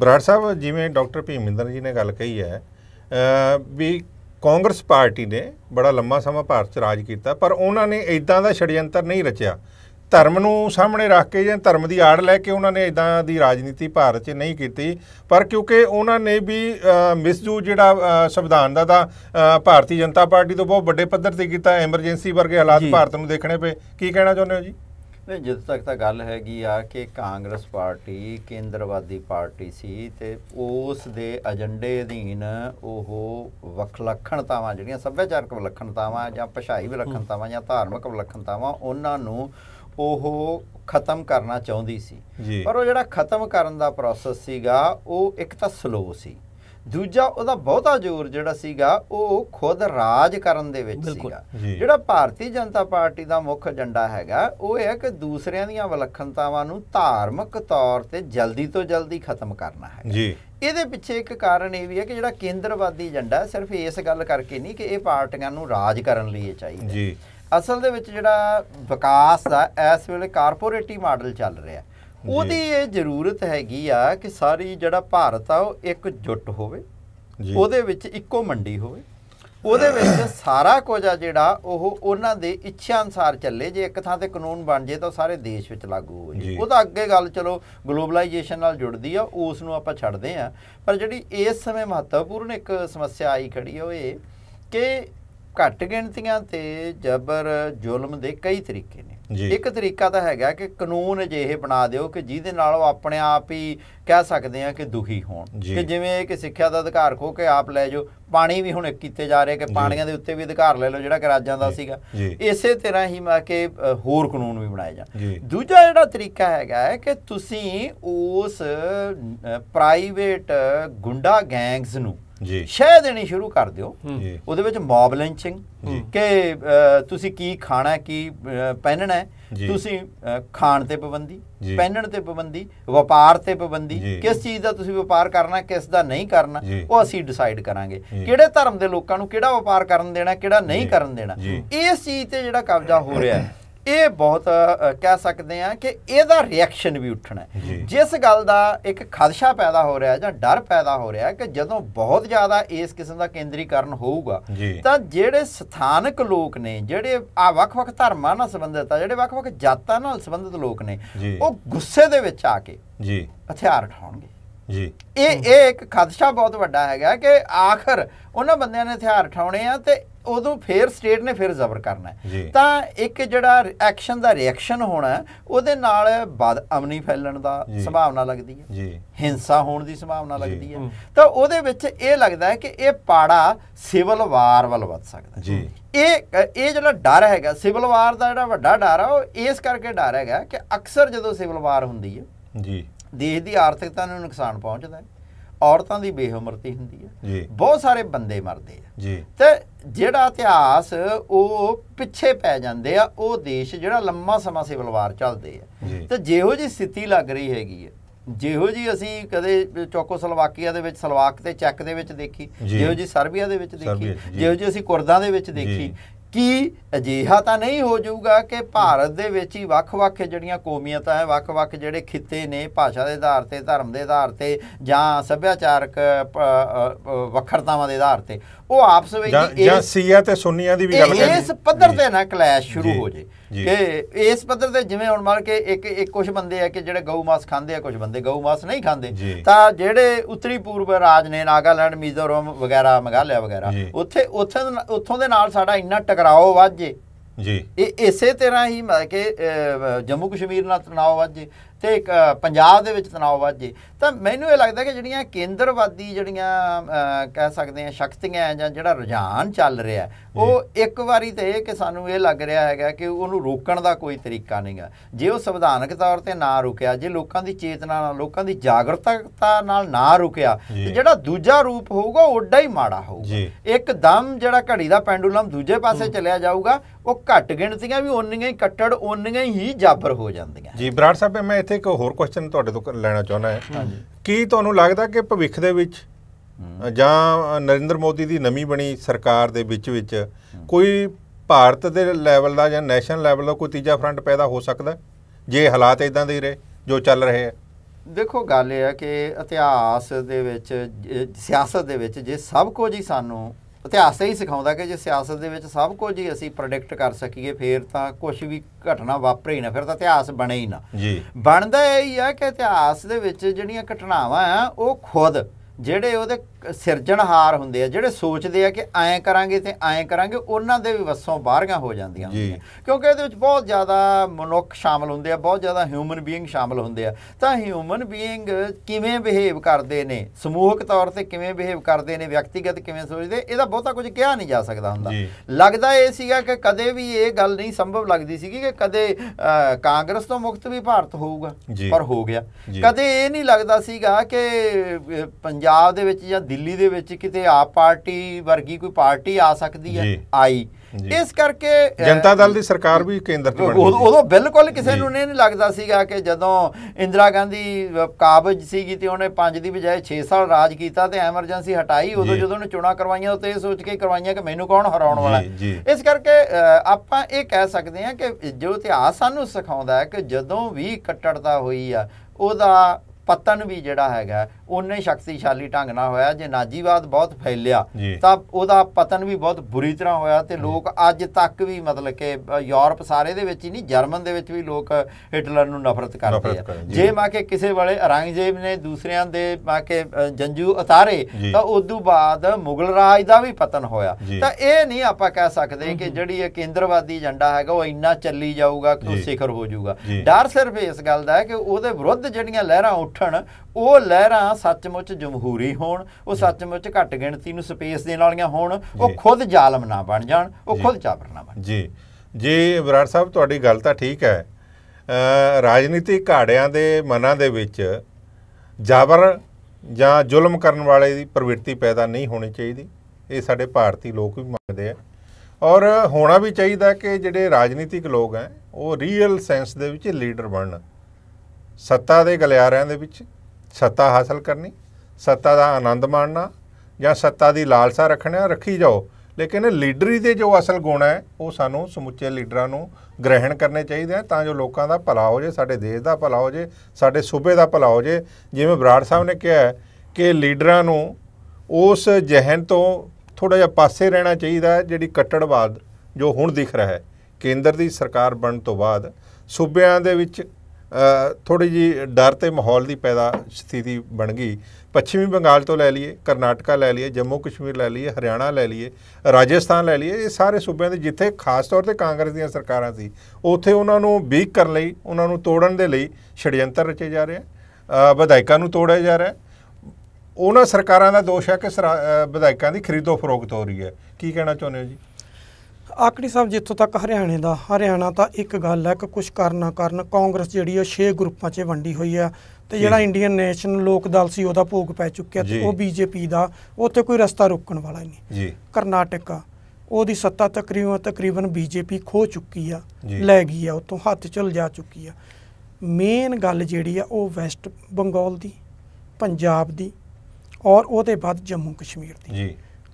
बराड़ साहब, जिवें डॉक्टर भीमेंद्र जी ने गल कही है भी कांग्रेस पार्टी ने बड़ा लंबा समा भारत च राज कीता, पर उन्होंने इदां दा छड़यंत्र नहीं रचिया, धर्म नूं सामने रख के जां धर्म की आड़ लैके उन्होंने इदां दी राजनीति भारत च नहीं की। पर क्योंकि उन्होंने भी मिसयूज जिहड़ा संविधान दा भारतीय जनता पार्टी तो बहुत वड्डे पद्धर ते कीता, एमरजेंसी वर्गे हालात भारत में देखने पे। की कहना चाहुंदे हो जी? नहीं, जिद तक तो गल हैगी आ कि कांग्रेस पार्टी केंद्रवादी पार्टी सी ते उस दे एजेंडे अधीन वो विलक्षणतावां जिहड़ियां सभ्याचारक विलक्षणतावां जां भाषाई विलक्षणतावां जां धार्मिक विलक्षणतावां उन्हां नूं ਉਹ ਖਤਮ ਕਰਨਾ ਚਾਹੁੰਦੀ ਸੀ। ਪਰ ਉਹ ਜਿਹੜਾ ਖਤਮ ਕਰਨ ਦਾ ਪ੍ਰੋਸੈਸ ਸੀਗਾ ਉਹ ਇੱਕ ਤਾਂ ਸਲੋ ਸੀ, ਦੂਜਾ ਉਹਦਾ ਬਹੁਤਾ ਜ਼ੋਰ ਜਿਹੜਾ ਸੀਗਾ ਉਹ ਖੁਦ ਰਾਜ ਕਰਨ ਦੇ ਵਿੱਚ ਸੀਗਾ। ਜਿਹੜਾ ਭਾਰਤੀ ਜਨਤਾ ਪਾਰਟੀ ਦਾ ਮੁੱਖ ਏਜੰਡਾ ਹੈਗਾ ਉਹ ਇਹ ਕਿ ਦੂਸਰਿਆਂ ਦੀਆਂ ਵਿਲੱਖਣਤਾਵਾਂ ਨੂੰ ਧਾਰਮਿਕ ਤੌਰ ਤੇ ਜਲਦੀ ਤੋਂ ਜਲਦੀ ਖਤਮ ਕਰਨਾ ਹੈ ਜੀ। ਇਹਦੇ ਪਿੱਛੇ ਇੱਕ ਕਾਰਨ ਇਹ ਵੀ ਹੈ ਕਿ ਜਿਹੜਾ ਕੇਂਦਰਵਾਦੀ ਏਜੰਡਾ ਸਿਰਫ ਇਸ ਗੱਲ ਕਰਕੇ ਨਹੀਂ ਕਿ ਇਹ ਪਾਰਟੀਆਂ ਨੂੰ ਰਾਜ ਕਰਨ ਲਈ ਚਾਹੀਦਾ ਜੀ, ਅਸਲ ਦੇ ਵਿੱਚ ਜਿਹੜਾ ਵਿਕਾਸ ਦਾ ਇਸ ਵੇਲੇ ਕਾਰਪੋਰੇਟਿਵ ਮਾਡਲ ਚੱਲ ਰਿਹਾ ਉਹਦੀ ਇਹ ਜ਼ਰੂਰਤ ਹੈਗੀ ਆ ਕਿ ਸਾਰੀ ਜਿਹੜਾ ਭਾਰਤ ਆ ਉਹ ਇੱਕ ਜੁੱਟ ਹੋਵੇ, ਉਹਦੇ ਵਿੱਚ ਇੱਕੋ ਮੰਡੀ ਹੋਵੇ, ਉਹਦੇ ਵਿੱਚ ਸਾਰਾ ਕੁਝ ਆ ਜਿਹੜਾ ਉਹ ਉਹਨਾਂ ਦੇ ਇੱਛਾ ਅਨੁਸਾਰ ਚੱਲੇ। ਜੇ ਇੱਕ ਥਾਂ ਤੇ ਕਾਨੂੰਨ ਬਣ ਜੇ ਤਾਂ ਸਾਰੇ ਦੇਸ਼ ਵਿੱਚ ਲਾਗੂ ਹੋ ਜੇ। ਉਹ ਤਾਂ ਅੱਗੇ ਗੱਲ ਚਲੋ ਗਲੋਬਲਾਈਜੇਸ਼ਨ ਨਾਲ ਜੁੜਦੀ ਆ, ਉਸ ਨੂੰ ਆਪਾਂ ਛੱਡਦੇ ਆ। ਪਰ ਜਿਹੜੀ ਇਸ ਸਮੇਂ ਮਹੱਤਵਪੂਰਨ ਇੱਕ ਸਮੱਸਿਆ ਆਈ ਖੜੀ ਹੋਏ ਕਿ ਘੱਟ ਗਿਣਤੀਆਂ ਤੇ ਜਬਰ ਜ਼ੁਲਮ ਦੇ ਕਈ ਤਰੀਕੇ ਨੇ। एक तरीका तो है कि कानून अजिहे बना दो कि जिहदे नाल वो अपने आप ही कह सकते हैं कि दुखी हो, कि जिवें कि सिक्ख्या का अधिकार खो के आप लै जाओ, पानी भी हुण कीते जा रहे कि पानियां दे उत्ते भी अधिकार ले लो जिहड़ा कि राज्यां दा सीगा। इस तरह ही मैं कि होर कानून भी बनाए जाए। दूजा जिहड़ा तरीका है कि तुसीं उस प्राइवेट गुंडा गैंग्स नूं ਸ਼ਹਿ ਦੇਣੀ ਸ਼ੁਰੂ ਕਰ ਦਿਓ। ਉਹਦੇ ਵਿੱਚ ਮੌਬ ਲਿੰਚਿੰਗ ਕਿ ਤੁਸੀਂ ਕੀ ਖਾਣਾ ਕੀ ਪਹਿਨਣਾ, ਤੁਸੀਂ ਖਾਣ ਤੇ ਪਾਬੰਦੀ, ਪਹਿਨਣ ਤੇ ਪਾਬੰਦੀ, ਵਪਾਰ ਤੇ ਪਾਬੰਦੀ, ਕਿਸ ਚੀਜ਼ ਦਾ ਤੁਸੀਂ ਵਪਾਰ ਕਰਨਾ ਕਿਸ ਦਾ ਨਹੀਂ ਕਰਨਾ ਉਹ ਅਸੀਂ ਡਿਸਾਈਡ ਕਰਾਂਗੇ, ਕਿਹੜੇ ਧਰਮ ਦੇ ਲੋਕਾਂ ਨੂੰ ਕਿਹੜਾ ਵਪਾਰ ਕਰਨ ਦੇਣਾ ਕਿਹੜਾ ਨਹੀਂ ਕਰਨ ਦੇਣਾ। ਇਸ ਚੀਜ਼ ਤੇ ਜਿਹੜਾ ਕਬਜ਼ਾ ਹੋ ਰਿਹਾ ਹੈ ਇਹ बहुत कह सकते हैं कि यदा रिएक्शन भी उठना है। जिस गल का एक खदशा पैदा हो रहा है या डर पैदा हो रहा है कि जदों बहुत ज़्यादा इस किस्म का केंद्रीकरण होगा तो जोड़े स्थानक लोग ने, जोड़े वख-वख धर्मां नाल संबंधित आ, जोड़े वख-वख जातां नाल संबंधित लोग ने, वो गुस्से दे विच आके हथियार उठाउणगे। एक खदशा बहुत वड्डा है कि आखिर उन्हां बंदियां ने हथियार उठाने आ ते ਉਦੋਂ ਫਿਰ ਸਟੇਟ ਨੇ ਫਿਰ ਜ਼ਬਰ ਕਰਨਾ ਤਾਂ ਇੱਕ ਜਿਹੜਾ ਐਕਸ਼ਨ ਦਾ ਰਿਐਕਸ਼ਨ ਹੋਣਾ ਉਹਦੇ ਨਾਲ ਬਦ ਅਮਨੀ ਫੈਲਣ ਦਾ ਸੰਭਾਵਨਾ ਲੱਗਦੀ ਹੈ, ਹਿੰਸਾ ਹੋਣ ਦੀ ਸੰਭਾਵਨਾ ਲੱਗਦੀ ਹੈ। ਤਾਂ ਉਹਦੇ ਵਿੱਚ ਇਹ ਲੱਗਦਾ ਹੈ ਕਿ ਇਹ ਪਾੜਾ ਸਿਵਲ ਵਾਰ ਵੱਲ ਵੱਧ ਸਕਦਾ। ਇਹ ਜਿਹੜਾ ਡਰ ਹੈਗਾ ਸਿਵਲ ਵਾਰ ਦਾ ਜਿਹੜਾ ਵੱਡਾ ਡਰ ਆ ਉਹ ਇਸ ਕਰਕੇ ਡਰ ਹੈਗਾ ਕਿ ਅਕਸਰ ਜਦੋਂ ਸਿਵਲ ਵਾਰ ਹੁੰਦੀ ਹੈ ਦੇਸ਼ ਦੀ ਆਰਥਿਕਤਾ ਨੂੰ ਨੁਕਸਾਨ ਪਹੁੰਚਦਾ ਹੈ, ਔਰਤਾਂ ਦੀ ਬੇਹਮਰਤੀ ਹੁੰਦੀ ਹੈ, ਬਹੁਤ ਸਾਰੇ ਬੰਦੇ ਮਰਦੇ ਆ ਤੇ ਜਿਹੜਾ ਇਤਿਹਾਸ ਉਹ ਪਿੱਛੇ ਪੈ ਜਾਂਦੇ ਆ। ਉਹ ਦੇਸ਼ ਜਿਹੜਾ ਲੰਮਾ ਸਮਾਂ ਸਿਵਲ ਵਾਰ ਚੱਲਦੇ ਆ ਤੇ ਜਿਹੋ ਜੀ ਸਥਿਤੀ ਲੱਗ ਰਹੀ ਹੈਗੀ ਹੈ, ਜਿਹੋ ਜੀ ਅਸੀਂ ਕਦੇ ਚੈਕੋਸਲੋਵਾਕੀਆ ਦੇ ਵਿੱਚ ਸਲੋਵਾਕ ਤੇ ਚੈੱਕ ਦੇ ਵਿੱਚ ਦੇਖੀ, ਜਿਹੋ ਜੀ ਸਰਬੀਆ ਦੇ ਵਿੱਚ ਦੇਖੀ, ਜਿਹੋ ਜੀ ਅਸੀਂ ਕੁਰਦਾਂ ਦੇ ਵਿੱਚ ਦੇਖੀ, कि अजिहा तो नहीं हो जाऊगा कि भारत के विच ही वख-वख जिहड़ियां कौमियतां है, वख-वख जिहड़े खिते ने भाषा के आधार पर, धर्म के आधार पर, जां सभ्याचारक वखरतावां के आधार पर वो आपस ਵਿੱਚ ਸੀਆ ਤੇ ਸੁਨੀਆਂ ਦੀ ਵੀ ਗੱਲ ਕਰਦੇ ਇਸ ਪੱਧਰ ਤੇ ਨਾ ਕਲੈਸ਼ ਸ਼ੁਰੂ ਹੋ ਜੇ ਕਿ ਇਸ ਪੱਧਰ ਤੇ ਜਿਵੇਂ ਹੁਣ ਮੰਨ ਕੇ ਇੱਕ ਕੁਝ ਬੰਦੇ ਆ ਕਿ ਜਿਹੜੇ ਗਊ ਮਾਸ ਖਾਂਦੇ ਆ, ਕੁਝ ਬੰਦੇ ਗਊ ਮਾਸ ਨਹੀਂ ਖਾਂਦੇ। ਤਾਂ ਜਿਹੜੇ ਉੱਤਰੀ ਪੂਰਬ ਰਾਜ ਨੇ ਨਾਗਾਲੈਂਡ, ਮਿਜ਼ੋਰਮ ਵਗੈਰਾ, ਮੇਘਾਲਿਆ ਵਗੈਰਾ, ਉੱਥੋਂ ਦੇ ਨਾਲ ਸਾਡਾ ਇੰਨਾ ਟਕਰਾਓ ਵੱਧ ਜੇ। ਇਸੇ ਤਰ੍ਹਾਂ ਹੀ ਮਤਲਬ ਕਿ ਜੰਮੂ ਕਸ਼ਮੀਰ ਨਾਲ ਤਣਾਅ ਵੱਧ ਜੇ ਤੇ ਇੱਕ ਪੰਜਾਬ ਦੇ ਵਿੱਚ ਤਣਾਅ ਵੱਧ ਜੇ। ਤਾਂ ਮੈਨੂੰ ਇਹ ਲੱਗਦਾ ਕਿ ਜਿਹੜੀਆਂ ਕੇਂਦਰਵਾਦੀ ਜਿਹੜੀਆਂ ਕਹਿ ਸਕਦੇ ਆ ਸ਼ਕਤੀਆਂ ਜਾਂ ਜਿਹੜਾ ਰੁਝਾਨ ਚੱਲ ਰਿਹਾ ਉਹ ਇੱਕ ਵਾਰੀ ਤੇ ਕਿ ਸਾਨੂੰ ਇਹ ਲੱਗ ਰਿਹਾ ਹੈਗਾ ਕਿ ਉਹਨੂੰ ਰੋਕਣ ਦਾ ਕੋਈ ਤਰੀਕਾ ਨਹੀਂ ਗਾ। ਜੇ ਉਹ ਸੰਵਿਧਾਨਕ ਤੌਰ ਤੇ ਨਾ ਰੁਕਿਆ, ਜੇ ਲੋਕਾਂ ਦੀ ਚੇਤਨਾ ਨਾਲ, ਲੋਕਾਂ ਦੀ ਜਾਗਰੂਕਤਾ ਨਾਲ ਨਾ ਰੁਕਿਆ ਤੇ ਜਿਹੜਾ ਦੂਜਾ ਰੂਪ ਹੋਊਗਾ ਓਡਾ ਹੀ ਮਾੜਾ ਹੋਊਗਾ। ਇੱਕਦਮ ਜਿਹੜਾ ਘੜੀ ਦਾ ਪੈਂਡੂਲਮ ਦੂਜੇ ਪਾਸੇ ਚਲਿਆ ਜਾਊਗਾ, ਉਹ ਘੱਟ ਗਿਣਤੀਆਂ ਵੀ ਓਨੀਆਂ ਹੀ ਕੱਟੜ, ਓਨੀਆਂ ਹੀ ਜਾਬਰ ਹੋ ਜਾਂਦੀਆਂ। ਜੀ ਬਰਾੜ ਸਾਹਿਬ, ਮੈਂ ਇੱਕ ਹੋਰ ਕੁਐਸਚਨ ਤੁਹਾਡੇ ਤੋਂ ਲੈਣਾ ਚਾਹੁੰਦਾ ਹੈ ਕਿ ਤੁਹਾਨੂੰ ਲੱਗਦਾ ਕਿ ਭਵਿੱਖ ਦੇ ਵਿੱਚ ਜਾਂ ਨਰਿੰਦਰ ਮੋਦੀ ਦੀ ਨਵੀਂ ਬਣੀ ਸਰਕਾਰ ਦੇ ਵਿੱਚ ਕੋਈ ਭਾਰਤ ਦੇ ਲੈਵਲ ਦਾ ਜਾਂ ਨੈਸ਼ਨਲ ਲੈਵਲ ਦਾ ਕੋਈ ਤੀਜਾ ਫਰੰਟ ਪੈਦਾ ਹੋ ਸਕਦਾ ਜੇ ਹਾਲਾਤ ਇਦਾਂ ਦੇ ਹੀ ਰਹੇ ਜੋ ਚੱਲ ਰਹੇ ਹੈ? ਦੇਖੋ ਗੱਲ ਇਹ ਹੈ ਕਿ ਇਤਿਹਾਸ ਦੇ ਵਿੱਚ, ਸਿਆਸਤ ਦੇ ਵਿੱਚ ਜੇ ਸਭ ਕੁਝ ਹੀ ਸਾਨੂੰ ਇਤਿਹਾਸ ਹੀ ਸਿਖਾਉਂਦਾ ਕਿ ਜੇ ਸਿਆਸਤ ਦੇ ਵਿੱਚ ਸਭ ਕੁਝ ਹੀ ਅਸੀਂ ਪ੍ਰੈਡਿਕਟ ਕਰ ਸਕੀਏ ਫਿਰ ਤਾਂ ਕੁਛ ਵੀ ਘਟਨਾ ਵਾਪਰੇ ਹੀ ਨਾ, ਫਿਰ ਤਾਂ ਇਤਿਹਾਸ ਬਣੇ ਹੀ ਨਾ। ਬਣਦਾ ਇਹ ਹੀ ਆ ਕਿ ਇਤਿਹਾਸ ਦੇ ਵਿੱਚ ਜਿਹੜੀਆਂ ਘਟਨਾਵਾਂ ਆ ਉਹ ਖੁਦ ਜਿਹੜੇ ਉਹਦੇ ਸਿਰਜਣਹਾਰ ਹੁੰਦੇ ਆ, ਜਿਹੜੇ ਸੋਚਦੇ ਆ ਕਿ ਐਂ ਕਰਾਂਗੇ ਤੇ ਐਂ ਕਰਾਂਗੇ, ਉਹਨਾਂ ਦੇ ਵੀ ਵੱਸੋਂ ਬਾਹਰੀਆਂ ਹੋ ਜਾਂਦੀਆਂ ਹੁੰਦੀਆਂ ਕਿਉਂਕਿ ਇਹਦੇ ਵਿੱਚ ਬਹੁਤ ਜ਼ਿਆਦਾ ਮਨੁੱਖ ਸ਼ਾਮਲ ਹੁੰਦੇ ਆ, ਬਹੁਤ ਜ਼ਿਆਦਾ ਹਿਊਮਨ ਬੀਇੰਗ ਸ਼ਾਮਲ ਹੁੰਦੇ ਆ। ਤਾਂ ਹਿਊਮਨ ਬੀਇੰਗ ਕਿਵੇਂ ਬਿਹੇਵ ਕਰਦੇ ਨੇ, ਸਮੂਹਕ ਤੌਰ ਤੇ ਕਿਵੇਂ ਬਿਹੇਵ ਕਰਦੇ ਨੇ, ਵਿਅਕਤੀਗਤ ਕਿਵੇਂ ਸੋਚਦੇ, ਇਹਦਾ ਬਹੁਤਾ ਕੁਝ ਕਿਹਾ ਨਹੀਂ ਜਾ ਸਕਦਾ ਹੁੰਦਾ। ਲੱਗਦਾ ਇਹ ਸੀਗਾ ਕਿ ਕਦੇ ਵੀ ਇਹ ਗੱਲ ਨਹੀਂ ਸੰਭਵ ਲੱਗਦੀ ਸੀਗੀ ਕਿ ਕਦੇ ਕਾਂਗਰਸ ਤੋਂ ਮੁਕਤ ਵੀ ਭਾਰਤ ਹੋਊਗਾ, ਪਰ ਹੋ ਗਿਆ। ਕਦੇ ਇਹ ਨਹੀਂ ਲੱਗਦਾ ਸੀਗਾ ਕਿ ਪੰਜਾਬ ਦੇ ਵਿੱਚ ਜਾਂ ਦਿੱਲੀ ਦੇ ਵਿੱਚ ਕਿਤੇ ਆਪ ਪਾਰਟੀ ਵਰਗੀ ਕੋਈ ਪਾਰਟੀ ਆ ਸਕਦੀ ਹੈ, ਆਈ। ਇਸ ਕਰਕੇ ਜਨਤਾ ਦਲ ਦੀ ਸਰਕਾਰ ਵੀ ਕੇਂਦਰ ਤੇ ਬਣੀ। ਉਦੋਂ ਬਿਲਕੁਲ ਕਿਸੇ ਨੂੰ ਨਹੀਂ ਲੱਗਦਾ ਸੀਗਾ ਕਿ ਜਦੋਂ ਇੰਦਰਾ ਗਾਂਧੀ ਕਾਬਜ ਸੀਗੀ ਤੇ ਉਹਨੇ 5 ਦੀ ਬਜਾਏ 6 ਸਾਲ ਰਾਜ ਕੀਤਾ ਤੇ ਐਮਰਜੈਂਸੀ ਹਟਾਈ। ਉਦੋਂ ਜਦੋਂ ਉਹਨੇ ਚੋਣਾਂ ਕਰਵਾਈਆਂ ਤੇ ਇਹ ਸੋਚ ਕੇ ਕਰਵਾਈਆਂ ਕਿ ਮੈਨੂੰ ਕੌਣ ਹਰਾਉਣ ਵਾਲਾ। ਇਸ ਕਰਕੇ ਆਪਾਂ ਇਹ ਕਹਿ ਸਕਦੇ ਹਾਂ ਕਿ ਜੋ ਇਤਿਹਾਸ ਸਾਨੂੰ ਸਿਖਾਉਂਦਾ ਹੈ ਕਿ ਜਦੋਂ ਵੀ ਕੱਟੜਤਾ ਹੋਈ ਆ ਉਹਦਾ पतन भी जिहड़ा हैगा उन्ने शक्तिशाली ढंग नाल होया। जे नाजीवाद बहुत फैलिया तां उहदा पतन भी बहुत बुरी तरह होया ते लोग अज तक भी मतलब कि यूरोप सारे दे विच ही नहीं जर्मन दे विच भी लोग हिटलर नूं नफरत करदे आ। जे मा के किसे वेले औरंगजेब ने दूसरियां दे मा के जंजू उतारे तां उदों बाद मुगल राज दा भी पतन होया। तां इह नहीं आपां कह सकदे कि जिहड़ी इह केंद्रवादी एजेंडा हैगा ओह इन्ना चली जाऊगा कि शिखर हो जाऊगा। डर सिर्फ इस गल दा है कि उहदे विरुद्ध जिहड़ियां लहरां उठण ਉਹ ਲਹਿਰਾਂ सचमुच जमहूरी होण, ਉਹ सचमुच घट गिणती ਨੂੰ स्पेस ਦੇਣ ਵਾਲੀਆਂ ਹੋਣ, ਉਹ खुद जालम ना बन जाण, ਉਹ खुद जाबर ना बन। जी जी ਬਰਾੜ ਸਾਹਿਬ ਤੁਹਾਡੀ ਗੱਲ ਤਾਂ ठीक है। राजनीतिक ਘਾੜਿਆਂ ਦੇ ਮਨਾਂ ਦੇ ਵਿੱਚ जाबर ਜਾਂ ਜ਼ੁਲਮ ਕਰਨ ਵਾਲੇ ਦੀ ਪ੍ਰਵਿਰਤੀ ਪੈਦਾ ਨਹੀਂ ਹੋਣੀ ਚਾਹੀਦੀ। ਇਹ ਸਾਡੇ ਭਾਰਤੀ ਲੋਕ ਵੀ ਮੰਗਦੇ ਆ ਔਰ ਹੋਣਾ ਵੀ ਚਾਹੀਦਾ ਕਿ ਜਿਹੜੇ ਰਾਜਨੀਤਿਕ ਲੋਕ ਹੈ ਉਹ ਰੀਅਲ ਸੈਂਸ ਦੇ ਵਿੱਚ ਲੀਡਰ ਬਣਨ। ਸੱਤਾ ਦੇ ਗਲਿਆਰਿਆਂ ਦੇ ਵਿੱਚ सत्ता हासिल करनी, सत्ता का आनंद मानना या सत्ता की लालसा रखना रखी जाओ, लेकिन लीडरी के जो असल गुण है वो सानू समुचे लीडर ग्रहण करने चाहिए हैं तां जो लोगों का भला हो जाए, साडे देश का भला हो जाए, साडे सूबे का भला हो जाए। जिवें बराड़ साहब ने कहा है कि लीडरां नू उस जहन तो थोड़ा जिहा पासे रहना चाहिए जिहड़ी कट्टड़वाद जो हुण दिख रहा है। केंद्र की सरकार बनने तो बाद सूबियां दे विच थोड़ी जी डर तो माहौल की पैदा स्थिति बन गई। पश्चिमी बंगाल तो ले लिए, कर्नाटका ले लिए, जम्मू कश्मीर ले लिए, हरियाणा ले लिए, राजस्थान ले लिए, ये सारे सूबे जिथे खास तौर पर कांग्रेस दी सरकारां सी उत्थे उन्हां नूं वीक करन लई, उन्हां नूं तोड़न दे लई छड़यंत्र रचे जा रहे हैं, विधायकां नूं तोड़िया जा रहा है। उन्हां सरकारां दा दोष है कि विधायकां दी खरीदो फरोख्त हो रही है। की कहना चाहुंदे हो जी आकड़ी साहब? जितों तक हरियाणा का एक गल है कि कुछ कारणों कारण कांग्रेस जिहड़ी है 6 ग्रुपां 'च वंडी हुई है तो जिहड़ा इंडियन नेशनल लोक दल सी उहदा भोग पै चुक्या ते वो बीजेपी का उत्थे कोई रस्ता रोकण वाला ही नहीं। कर्नाटका ਉਹਦੀ सत्ता तकरीबन बीजेपी खो चुकी है, लै गई है उतों, हथ चल जा चुकी है। मेन गल जिहड़ी है वो वैस्ट बंगाल दी, पंजाब दी और उहदे बाद जम्मू कश्मीर दी,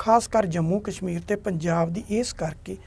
खास कर जम्मू कश्मीर ते पंजाब दी। इस करके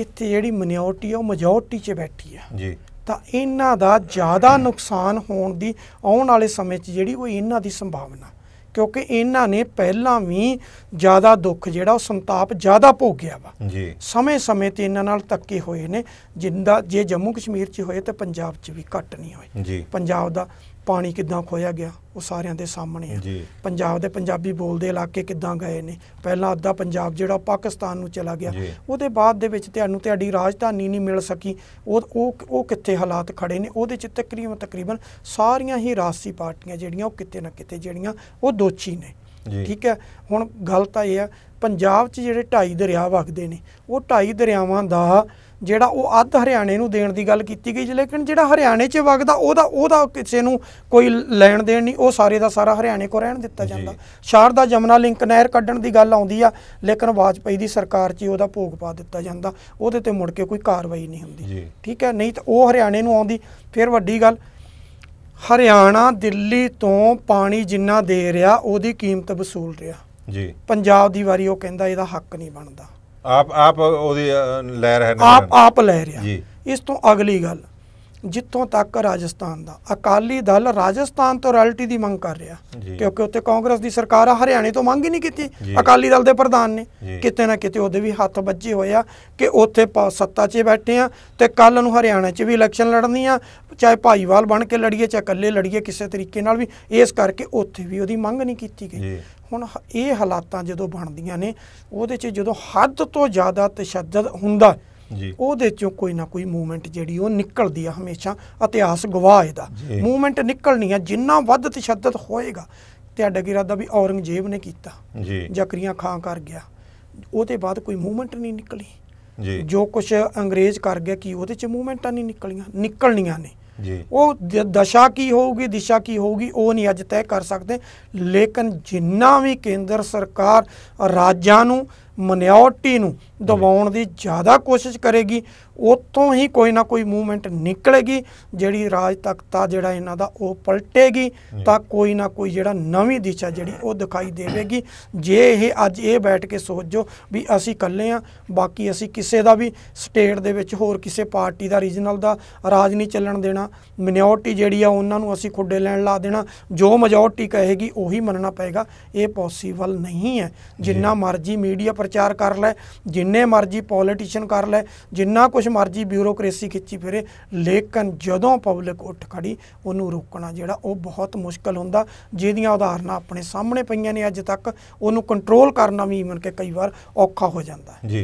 इत्थे जिहड़ी माइनॉरिटी है मेजॉरिटी 'च बैठी है जी, तो इन्हां दा ज़्यादा नुकसान होने की आने वाले समय 'च जिहड़ी ओह इन्हां दी संभावना, क्योंकि इन्हां ने पहलां भी ज़्यादा दुख जिहड़ा संताप ज़्यादा भोगिया वा जी। समय समय ते इन्हां नाल धक्के होए ने जिंदा, जे जम्मू कश्मीर 'च होए तो पंजाब 'च भी घट नहीं होए जी। पंजाब दा पानी किद्दां खोया गया वो सारियां दे सामने है, पंजाब दे पंजाबी बोलदे इलाके किद्दां गए ने, पहला अद्धा पंजाब जिहड़ा पाकिस्तान नूं चला गया, उहदे बाद दे विच तुहानूं तुहाडी राजधानी नहीं मिल सकी, वो कित्थे हालात खड़े ने उहदे च तकरीबन सारियां ही राजसी पार्टियां जिहड़ियां ओह किते ना किते जिहड़ियां ओह दोषी ने। ठीक है, हुण गल तां इह है पंजाब च जिहड़े 2.5 दरिया वगदे ने वो 2.5 दरियावां दा ਜਿਹੜਾ ਉਹ ਅੱਧ ਹਰਿਆਣੇ ਨੂੰ ਦੇਣ ਦੀ ਗੱਲ ਕੀਤੀ ਗਈ, ਲੇਕਿਨ ਜਿਹੜਾ ਹਰਿਆਣੇ 'ਚ ਵਗਦਾ ਉਹਦਾ ਕਿਸੇ ਨੂੰ ਕੋਈ ਲੈਣ ਦੇਣ ਨਹੀਂ, ਉਹ ਸਾਰੇ ਦਾ ਸਾਰਾ ਹਰਿਆਣੇ ਕੋਲ ਰਹਿਣ ਦਿੱਤਾ ਜਾਂਦਾ। ਸ਼ਾਰਦਾ ਜਮਨਾ ਲਿੰਕ ਨਹਿਰ ਕੱਢਣ ਦੀ ਗੱਲ ਆਉਂਦੀ ਆ, ਲੇਕਿਨ ਵਾਜਪਾਈ ਦੀ ਸਰਕਾਰ 'ਚ ਉਹਦਾ ਭੋਗ ਪਾ ਦਿੱਤਾ ਜਾਂਦਾ, ਉਹਦੇ ਤੇ ਮੁੜ ਕੇ ਕੋਈ ਕਾਰਵਾਈ ਨਹੀਂ ਹੁੰਦੀ। ਠੀਕ ਹੈ, ਨਹੀਂ ਤਾਂ ਉਹ ਹਰਿਆਣੇ ਨੂੰ ਆਉਂਦੀ। ਫਿਰ ਵੱਡੀ ਗੱਲ ਹਰਿਆਣਾ ਦਿੱਲੀ ਤੋਂ ਪਾਣੀ ਜਿੰਨਾ ਦੇ ਰਿਹਾ ਉਹਦੀ ਕੀਮਤ ਵਸੂਲ ਰਿਹਾ ਜੀ। ਪੰਜਾਬ ਦੀ ਵਾਰੀ ਉਹ ਕਹਿੰਦਾ ਇਹਦਾ ਹੱਕ ਨਹੀਂ ਬਣਦਾ, आप लहर है आप लहर है। इस तो अगली गल जितों तक राजस्थान का अकाली दल राजस्थान तो रॉयल्टी की मंग कर रहा, क्योंकि उत्ते कांग्रेस की सरकार हरियाणे तो मंग ही नहीं की। अकाली दल के प्रधान ने किते ना किते उहदे भी हथ बजे होया कि उत्थे सत्ता 'च बैठे हैं तो कल नूं हरियाणा 'च भी इलैक्शन लड़नी आ, चाहे भाईवाल बन के लड़ीए चाहे कल्ले लड़ीए, किसी तरीके नाल भी। इस करके उत्थे भी उहदी मंग नहीं कीती गई। हुण ये हालातां जदों बनदियां ने उहदे 'च जदों हद तो ज़्यादा तशद्दद हुंदा ਉਹਦੇ ਚੋਂ कोई ना कोई मूवमेंट ਜਿਹੜੀ ਉਹ ਨਿਕਲਦੀ ਆ ਹਮੇਸ਼ਾ। ਇਤਿਹਾਸ ਗਵਾਹ ਇਹਦਾ, मूवमेंट ਨਿਕਲਣੀ ਆ। ਜਿੰਨਾ ਵੱਧ ਤਸ਼ੱਦਦ ਹੋਏਗਾ, ਤੁਹਾਡਾ ਕੀ ਇਰਾਦਾ ਵੀ ਔਰੰਗਜ਼ੇਬ ਨੇ ਕੀਤਾ, ਜ਼ਕਰੀਆ ਖਾਂ ਕਰ ਗਿਆ, ਉਹਦੇ ਬਾਅਦ ਕੋਈ मूवमेंट ਨਹੀਂ ਨਿਕਲੀ। ਜੋ ਕੁਛ ਅੰਗਰੇਜ਼ ਕਰ ਗਿਆ ਕੀ ਉਹਦੇ 'ਚ ਮੂਵਮੈਂਟਾਂ ਨਹੀਂ ਨਿਕਲਣੀਆਂ ਨੇ। ਉਹ ਦਸ਼ਾ ਕੀ ਹੋਊਗੀ, ਦਿਸ਼ਾ ਕੀ ਹੋਊਗੀ, ਉਹ ਨਹੀਂ ਅੱਜ ਤੈਅ ਕਰ ਸਕਦੇ। ਲੇਕਿਨ ਜਿੰਨਾ ਵੀ ਕੇਂਦਰ ਸਰਕਾਰ ਰਾਜਾਂ ਨੂੰ ਮਨਿਓਰਟੀ ਨੂੰ ਦਬਾਉਣ ਦੀ ਜ਼ਿਆਦਾ ਕੋਸ਼ਿਸ਼ ਕਰੇਗੀ, ਉੱਥੋਂ ਹੀ ਕੋਈ ਨਾ ਕੋਈ ਮੂਵਮੈਂਟ ਨਿਕਲੇਗੀ ਜਿਹੜੀ ਰਾਜ ਤੱਕ ਤਾਂ ਜਿਹੜਾ ਇਹਨਾਂ ਦਾ ਉਹ ਪਲਟੇਗੀ, ਤਾਂ ਕੋਈ ਨਾ ਕੋਈ ਜਿਹੜਾ ਨਵੀਂ ਦਿਸ਼ਾ ਜਿਹੜੀ ਉਹ ਦਿਖਾਈ ਦੇਵੇਗੀ। ਜੇ ਇਹ ਅੱਜ ਇਹ ਬੈਠ ਕੇ ਸੋਚੋ ਵੀ ਅਸੀਂ ਇਕੱਲੇ ਆ, ਬਾਕੀ ਅਸੀਂ ਕਿਸੇ ਦਾ ਵੀ ਸਟੇਟ ਦੇ ਵਿੱਚ ਹੋਰ ਕਿਸੇ ਪਾਰਟੀ ਦਾ ਰੀਜਨਲ ਦਾ ਰਾਜ ਨਹੀਂ ਚੱਲਣ ਦੇਣਾ, देना, मिनोरिटी जी उन्होंने असी खुडे लैन ला देना, जो मेजोरिटी कहेगी उही मनना पेगा। ये पॉसीबल नहीं है। जिन्ना मर्जी मीडिया प्रचार कर ले, जिन्ने मर्जी पॉलिटिशियन कर ले, जिन्ना कुछ मर्जी ब्यूरोक्रेसी खिची फिरे, लेकिन जदों पब्लिक उठ खड़ी उन्होंने रोकना जोड़ा वो बहुत मुश्किल होंदा। जिहदियां उदाहरण अपने सामने पईयां ने अज तक, उन्होंने कंट्रोल करना भी ईवन के कई बार औखा हो जाता है। जी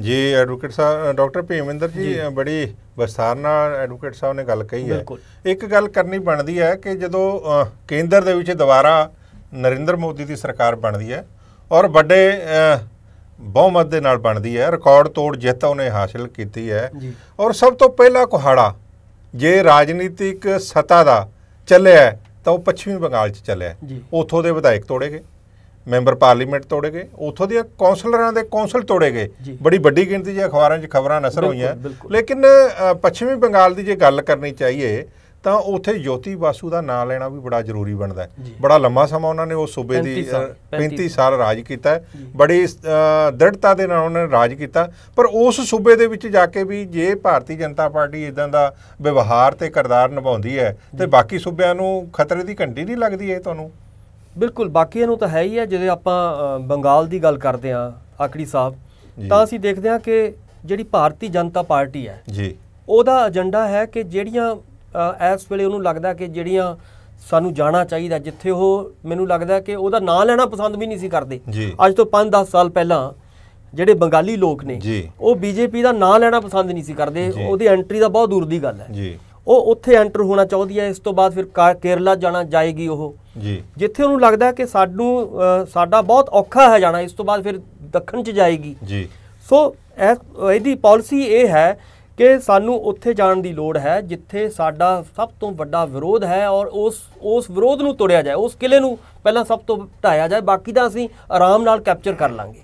जी एडवोकेट साहब, डॉक्टर भेमविंदर जी बड़ी विस्तार नाल एडवोकेट साहब ने गल कही है। एक गल करनी बनती है कि जो केंद्र दे विच दोबारा नरेंद्र मोदी की सरकार बनती है और बड़े बहुमत दे नाल बनती है, रिकॉर्ड तोड़ जित उन्हें हासिल की है, और सब तो पहला कुहाड़ा जे राजनीतिक सत्ता का चलिया है तो वह पश्चिमी बंगाल चलिया। उतों के विधायक तोड़े गए, मैंबर पार्लीमेंट तोड़े गए, उतों के कौंसलर के कौंसल तोड़े गए, बड़ी वड्डी गिणती जी अखबारों में खबर नसर हुई हैं। लेकिन पश्चिमी बंगाल की जो गल करनी चाहिए तो उत्थे ज्योति बासु का नाम लेना भी बड़ा जरूरी बनता है। बड़ा लंबा समा उन्होंने वो सूबे की 35 साल राज किया, बड़ी दृढ़ता के नाल उन्होंने राज किया। पर उस सूबे दे विच जाके भी जे भारतीय जनता पार्टी इदां दा व्यवहार ते किरदार निभाउंदी है तो बाकी सूबियां नूं खतरे की घंटी नहीं लगती है तुहानूं? बिल्कुल, बाकियां नूं तां है ही है। जे आपां बंगाल की गल करदे हां आकड़ी साहब, तां असीं देखदे हां कि जिहड़ी भारतीय जनता पार्टी है जी उहदा एजेंडा है कि जिहड़ियां इस वेले उन्होंने लगता कि जिहड़ियां सानू जाना चाहिए जिथे वो, मैनू लगता कि उहदा नाम लेना पसंद भी नहीं सी करते। अज तो 5-10 साल पहला जिहड़े बंगाली लोग ने वो बीजेपी का नाम लेना पसंद नहीं सी करते, उहदी एंट्री का बहुत दूर की गल है, वो उत्थे एंटर होना चाहती है। इस तो बाद फिर केरला जाना जाएगी वो, जिथे उन्होंने लगता कि सानू साडा बहुत औखा है जाना, इस तो बाद फिर दक्खण च जाएगी। सो इसदी पॉलिसी ये है कि सानू उत्थे जाण दी लोड़ है जिथे साडा सब तो वड्डा विरोध है, और उस विरोध नूं तोड़िया जाए, उस किले नूं पहला सब तो ढाया जाए, बाकी दा असीं आराम नाल कैप्चर कर लांगे।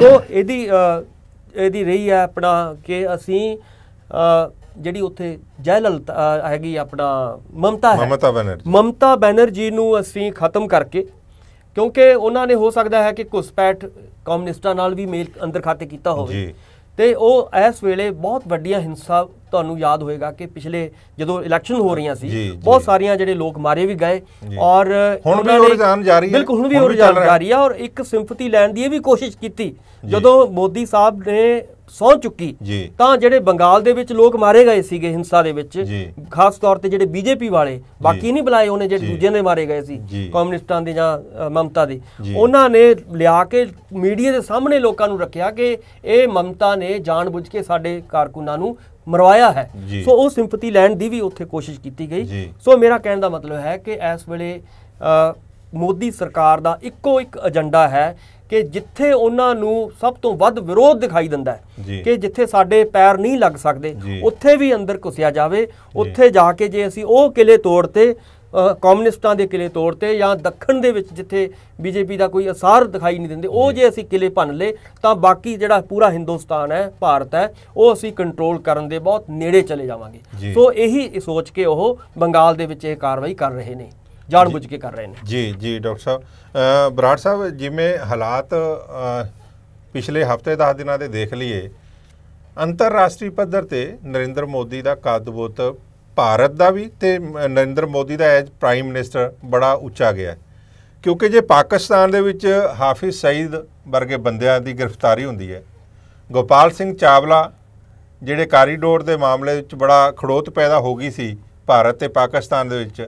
सो इहदी रही है अपना कि असीं जिहड़ी उत्थे जयललिता हैगी, अपना ममता बैनर्जी नूं असीं खत्म करके, क्योंकि उन्हां ने हो सकदा है कि घुसपैठ कम्युनिस्टां नाल भी मेल अंदर खाते कीता होवे ते ओ इस वेले बहुत वड्डियां हिंसा तुहानू याद होएगा कि पिछले जदों इलैक्शन हो रही सी बहुत सारियां जिहड़े लोग मारे भी गए और हुण भी रुझान जारी है। बिल्कुल हुण भी रुझान जारी है। और एक सिंपथी लैण दी भी कोशिश की जदों मोदी साहब ने सौं चुकी तां जिहड़े बंगाल दे विच लोग मारे गए सीगे हिंसा दे विच, खास तौर ते जिहड़े बीजेपी वाले, बाकी नहीं बुलाए उन्हें जिहड़े दूजे ने मारे गए सी कम्युनिस्टां दे जां ममता दे, उन्हां ने लिया के मीडिया दे सामने लोकां नूं रखिया कि इह ममता ने जानबुझ के साडे कारकुनां नूं मरवाया है। सो उह सिंपथी लैण दी भी उत्थे कोशिश कीती गई। सो मेरा कहण दा मतलब है कि इस वेले मोदी सरकार दा इक्को एक एजेंडा है कि जिथे उन्होंने सब तो वध विरोध दिखाई दिंदा है कि जिथे साडे पैर नहीं लग सकते उत्थे भी अंदर घुसिया जाए। उत्थे जाके जे असीं वो किले तोड़ते, कम्युनिस्टां दे किले तोड़ते, या दक्खण दे विच जिथे बीजेपी का कोई असार दिखाई नहीं दिंदे वो जे असीं किले भन्न ले तां बाकी जिहड़ा पूरा हिंदुस्तान है, भारत है, वो असीं कंट्रोल करन दे बहुत नेड़े चले जावांगे। सो यही सोच के वो बंगाल दे विच ये कार्रवाई कर रहे ने, जानबूझ के कर रहे हैं। जी जी डॉक्टर साहब, बराड़ साहब जिमें हालात पिछले हफ्ते 10 दिन के देख लीए, अंतरराष्ट्रीय पद्धर ते नरेंद्र मोदी का कादबोत भारत का भी ते नरेंद्र मोदी का एज प्राइम मिनिस्टर बड़ा उच्चा गया, क्योंकि जे पाकिस्तान दे विच हाफिज सईद वर्गे बंदियां दी गिरफ्तारी हुंदी है, गोपाल सिंह चावला जिहड़े कारीडोर के मामले विच बड़ा खड़ोत पैदा हो गई सी भारत ते पाकिस्तान दे विच,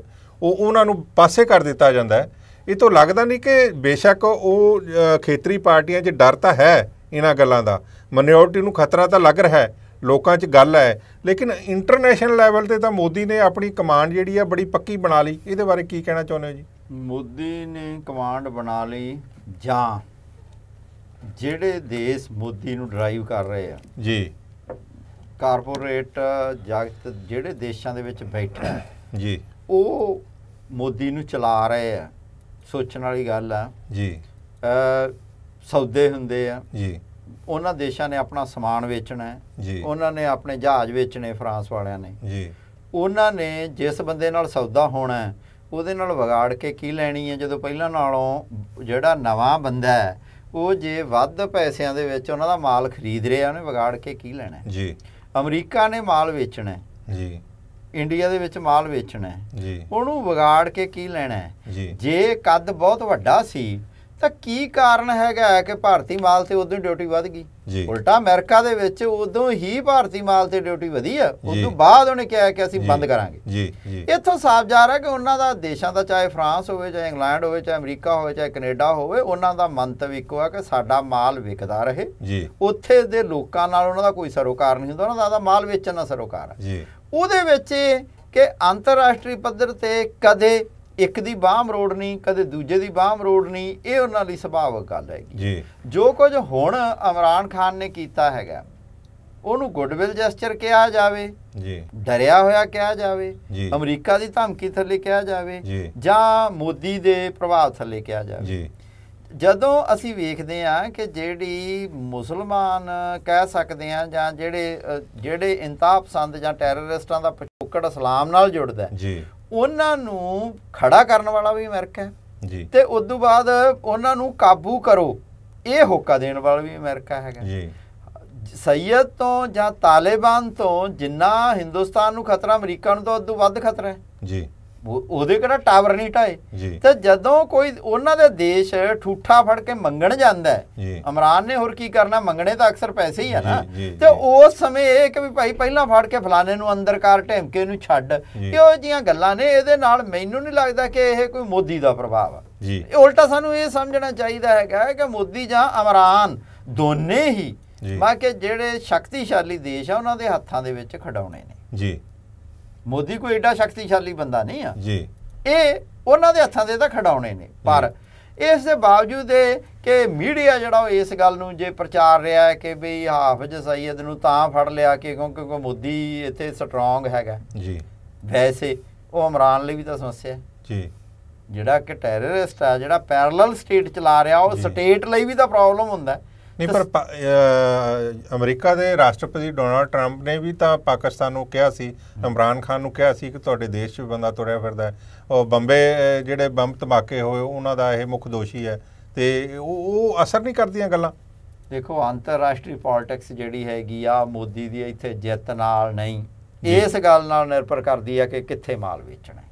वो उन्होंने पासे कर दिता जाता है। ये तो लगता नहीं कि बेशक वो खेतरी पार्टियां डरता है इन्ह गलों का, मनोरिटी को खतरा तो लग रहा है, लोगों च गल है, लेकिन इंटरनेशनल लैवल पर तो मोदी ने अपनी कमांड जी है बड़ी पक्की बना ली। ये बारे की कहना चाहते हो जी? मोदी ने कमांड बना ली जा जेड़े देश मोदी को ड्राइव कर रहे हैं जी, कारपोरेट जगत जेड़े देशों के विच बैठा है जी, वो मोदी नूं चला रहे हैं। सोचने वाली गल है जी, सौदे हुंदे आ जी, उन्हां देशां ने अपना समान वेचना है जी, उन्होंने अपने जहाज़ वेचने फ्रांस वालियां ने जी, उन्होंने जिस बंदे नाल सौदा होना है उहदे नाल वगाड़ के की लैनी है, जदों पहलां नालों जिहड़ा नवां बंदा है वो जे वध पैसिਆਂ ਦੇ ਵਿੱਚ ਉਹਨਾਂ ਦਾ माल खरीद रहा, उन्हें वगाड़ के की लैना है जी। अमरीका ने माल वेचना है जी, इंडिया दे विच माल वेचना है उन्होंने विगाड़ के की लेना है। जे कद बहुत वड्डा सी तो की कारण है कि भारतीय माल से उदों ड्यूटी वध गई, उल्टा अमेरिका दे विच उदों ही भारतीय माल से ड्यूटी वधी है, उदों बाद उन्हें कहा कि असीं बंद करांगे। इत्थों साफ जाहिर है कि उन्हां दा देशां दा चाहे फ्रांस होवे चाहे इंग्लैंड होवे चाहे अमरीका होवे चाहे कनेडा होवे उन्हां दा मंतव इक्को है कि साडा माल विकदा रहे, उत्थे दे लोकां नाल उन्हां दा कोई सरोकार नहीं हुंदा, उन्हां दा माल वेचण दा सरोकार है। ਉਹਦੇ ਵਿੱਚ ਕਿ ਅੰਤਰਰਾਸ਼ਟਰੀ ਪੱਧਰ ਤੇ ਕਦੇ ਇੱਕ ਦੀ ਬਾਹ ਮਰੋੜ ਨਹੀਂ ਕਦੇ ਦੂਜੇ ਦੀ ਬਾਹ ਮਰੋੜ ਨਹੀਂ, ਇਹ ਉਹਨਾਂ ਲਈ ਸੁਭਾਵਿਕ ਗੱਲ ਹੈਗੀ ਜੀ। ਜੋ ਕੁਝ ਹੁਣ ਇਮਰਾਨ ਖਾਨ ਨੇ ਕੀਤਾ ਹੈਗਾ ਉਹਨੂੰ ਗੁੱਡਵਿਲ ਜੈਸਚਰ ਕਿਹਾ ਜਾਵੇ ਜੀ, ਡਰਿਆ ਹੋਇਆ ਕਿਹਾ ਜਾਵੇ, ਅਮਰੀਕਾ ਦੀ ਧਮਕੀ ਥੱਲੇ ਕਿਹਾ ਜਾਵੇ ਜਾਂ ਮੋਦੀ ਦੇ ਪ੍ਰਭਾਵ ਥੱਲੇ ਕਿਹਾ ਜਾਵੇ ਜੀ। ਜਦੋਂ ਅਸੀਂ ਵੇਖਦੇ ਹਾਂ ਕਿ ਜਿਹੜੀ ਮੁਸਲਮਾਨ ਕਹਿ ਸਕਦੇ ਹਾਂ ਜਾਂ ਜਿਹੜੇ ਇੰਤਹਾ ਪਸੰਦ ਜਾਂ ਟੈਰਰਿਸਟਾਂ ਦਾ ਪਛੋਕੜ ਇਸਲਾਮ ਨਾਲ ਜੁੜਦਾ ਜੀ, ਉਹਨਾਂ ਨੂੰ ਖੜਾ ਕਰਨ ਵਾਲਾ ਵੀ ਅਮਰੀਕਾ ਹੈ ਜੀ, ਤੇ ਉਸ ਤੋਂ ਬਾਅਦ ਉਹਨਾਂ ਨੂੰ ਕਾਬੂ ਕਰੋ ਇਹ ਹੋਕਾ ਦੇਣ ਵਾਲਾ ਵੀ ਅਮਰੀਕਾ ਹੈਗਾ ਜੀ। ਸੈਦ ਤੋਂ ਜਾਂ ਤਾਲਿਬਾਨ ਤੋਂ ਜਿੰਨਾ ਹਿੰਦੁਸਤਾਨ ਨੂੰ ਖਤਰਾ ਅਮਰੀਕਾ ਨੂੰ ਤਾਂ ਉਸ ਤੋਂ ਵੱਧ ਖਤਰਾ ਹੈ ਜੀ। ਉਹਦੇ ਕਿਹੜਾ ਟਾਵਰ ਨਹੀਂ ਢਾਏ ਤੇ ਜਦੋਂ ਕੋਈ ਉਹਨਾਂ ਦੇ ਦੇਸ਼ ਠੂਠਾ ਫੜ ਕੇ ਮੰਗਣ ਜਾਂਦਾ ਹੈ ਇਮਰਾਨ ਨੇ ਹੋਰ ਕੀ ਕਰਨਾ, ਮੰਗਣੇ ਤਾਂ ਅਕਸਰ ਪੈਸੇ ਹੀ ਆ ਨਾ, ਤੇ ਉਸ ਸਮੇਂ ਇਹ ਕਿ ਵੀ ਭਾਈ ਪਹਿਲਾਂ ਫੜ ਕੇ ਫਲਾਣੇ ਨੂੰ ਅੰਦਰ ਕਰ ਢੇਮਕੇ ਨੂੰ ਛੱਡ, ਇਹੋ ਜਿਹੀਆਂ ਗੱਲਾਂ ਨੇ। ਇਹਦੇ ਨਾਲ ਮੈਨੂੰ ਨਹੀਂ ਲੱਗਦਾ ਕਿ ਇਹ ਕੋਈ ਮੋਦੀ ਦਾ ਪ੍ਰਭਾਵ ਆ, ਇਹ ਉਲਟਾ ਸਾਨੂੰ ਇਹ ਸਮਝਣਾ ਚਾਹੀਦਾ ਹੈਗਾ ਕਿ ਮੋਦੀ ਜਾਂ ਇਮਰਾਨ ਦੋਨੇ ਹੀ ਬਾਕੀ ਜਿਹੜੇ ਸ਼ਕਤੀਸ਼ਾਲੀ ਦੇਸ਼ ਆ ਉਹਨਾਂ ਦੇ ਹੱਥਾਂ ਦੇ ਵਿੱਚ ਖੜਾਉਣੇ ਨੇ ਜੀ। मोदी कोई एडा शक्तिशाली बंदा नहीं आ जी, ये उन्होंने दे हत्थां दे तां खड़ाउणे ने, पर इस दे बावजूद कि मीडिया जिहड़ा इस गल नूं जे प्रचार रहा है कि बई हाफिज सईद नूं तां फड़ लिया कि क्योंकि मोदी इत्थे स्ट्रोंग हैगा जी, वैसे वो इमरान लई भी तां समस्या है जी। जिहड़ा कि टैररिस्ट आ जिहड़ा पैरलल स्टेट चला रहा वो स्टेट लई भी तां प्रॉब्लम हुंदा है नहीं। पर अमरीका के राष्ट्रपति डोनाल्ड ट्रंप ने भी तो पाकिस्तान को कहा सी, इमरान खान को कहा सी कि तुहाडे देश च बंदा तुरिया फिरदा है, और बंबे जिहड़े बंब धमाके होए उन्हां दा इह मुख दोषी है, तो वो असर नहीं करदियां गल्लां। देखो अंतरराष्ट्रीय पॉलिटिक्स जिहड़ी हैगी आ मोदी दी इत्थे जित नाल नहीं इस गल नाल निर्भर करदी है कि कित्थे माल वेचणा।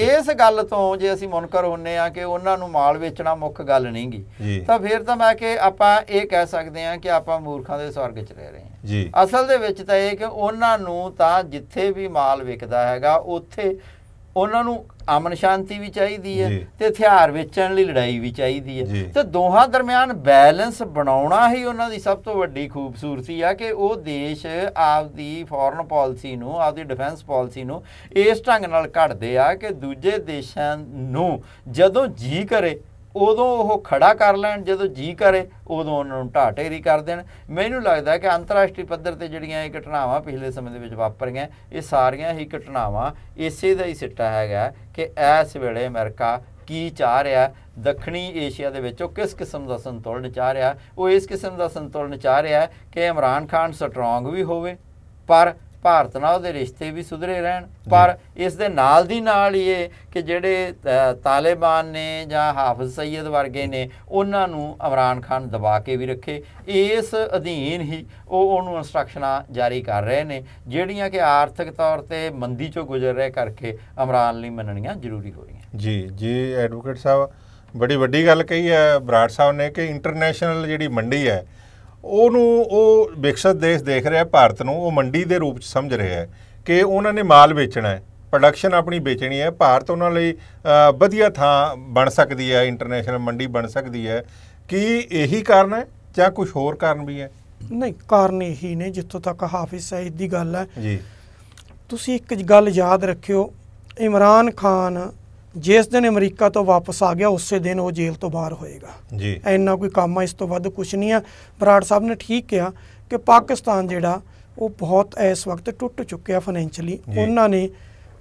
इस गल तो जे असीं मुनकर हुन्ने आ कि उन्हां नूं माल वेचना मुख्य गल नहीं गी तां फिर तां मैं कि आपां इह कह सकदे आ कि आपां मूर्खां दे स्वर्ग च रह रहे हां जी। असल दे विच तां इह कि उन्हां नूं तां जिथे भी माल विकदा हैगा उत्थे उन्हां नूं अमन शांति भी चाहीदी है ते हथियार वेचण लई लड़ाई भी चाहीदी है, ते दोहां दरमियान बैलेंस बनाउणा ही उन्हां दी सब तो वड्डी खूबसूरती है कि वो देश आपदी फॉरन पॉलिसी नूं आपदी डिफेंस पॉलिसी नूं इस ढंग नाल घड़दे आ कि दूजे देशां नूं जदों जी करे उदों वो खड़ा कर लैण, जदों जी करे उदों उन्हां नूं ढाह ढेरी कर देण। मैनूं लगदा है कि अंतरराष्ट्रीय पद्धर ते जिहड़ियां इह घटनावां पिछले समय दे विच वापरियां इह सारियां ही घटनावां इसे दा ही सिट्टा हैगा कि इस वेले अमेरिका की चाह रहा, दक्षिणी एशिया दे विच किस किस्म दा संतुलन चाह रहा। वो इस किस्म दा संतुलन चाह रहा कि इमरान खान स्ट्रोंग भी होवे पर भारत नाल उहदे रिश्ते भी सुधरे रहन, पर इस दे नाल दी नाल ही कि जिहड़े तालिबान ने जां हाफिज सईद वर्गे ने उन्हां नूं इमरान खान दबा के भी रखे, इस अधीन ही उहनूं इंस्ट्रक्शनां जारी कर रहे ने जिहड़ियां कि आर्थिक तौर ते मंदी चों गुजर रहे करके इमरान लई मनणियां जरूरी हो रहियां जी। जी एडवोकेट साहब बड़ी वड्डी गल कही है बराड़ साहब ने कि इंटरनेशनल जिहड़ी मंडी है उन्होंने विकसित देश देख रहा है भारत में वो मंडी के रूप समझ रहा है कि उन्होंने माल बेचना है, प्रोडक्शन अपनी बेचनी है, भारत उन्होंने वधिया थां बन सकती है, इंटरनेशनल मंडी बन सकती है। कि यही कारण है या कुछ होर कारण भी है? नहीं, कारण यही ने जितों तक हाफिज सईद की गल है जी। तुसीं एक गल याद रखियो, इमरान खान जिस दिन अमरीका तो वापस आ गया उस दिन वो जेल तो बाहर होएगा जी, इन्ना कोई काम इस तो वध कुछ नहीं है। बराड़ साहब ने ठीक कहा कि पाकिस्तान जिहड़ा वो बहुत इस वक्त टुट चुके फाइनेंशियली, उन्होंने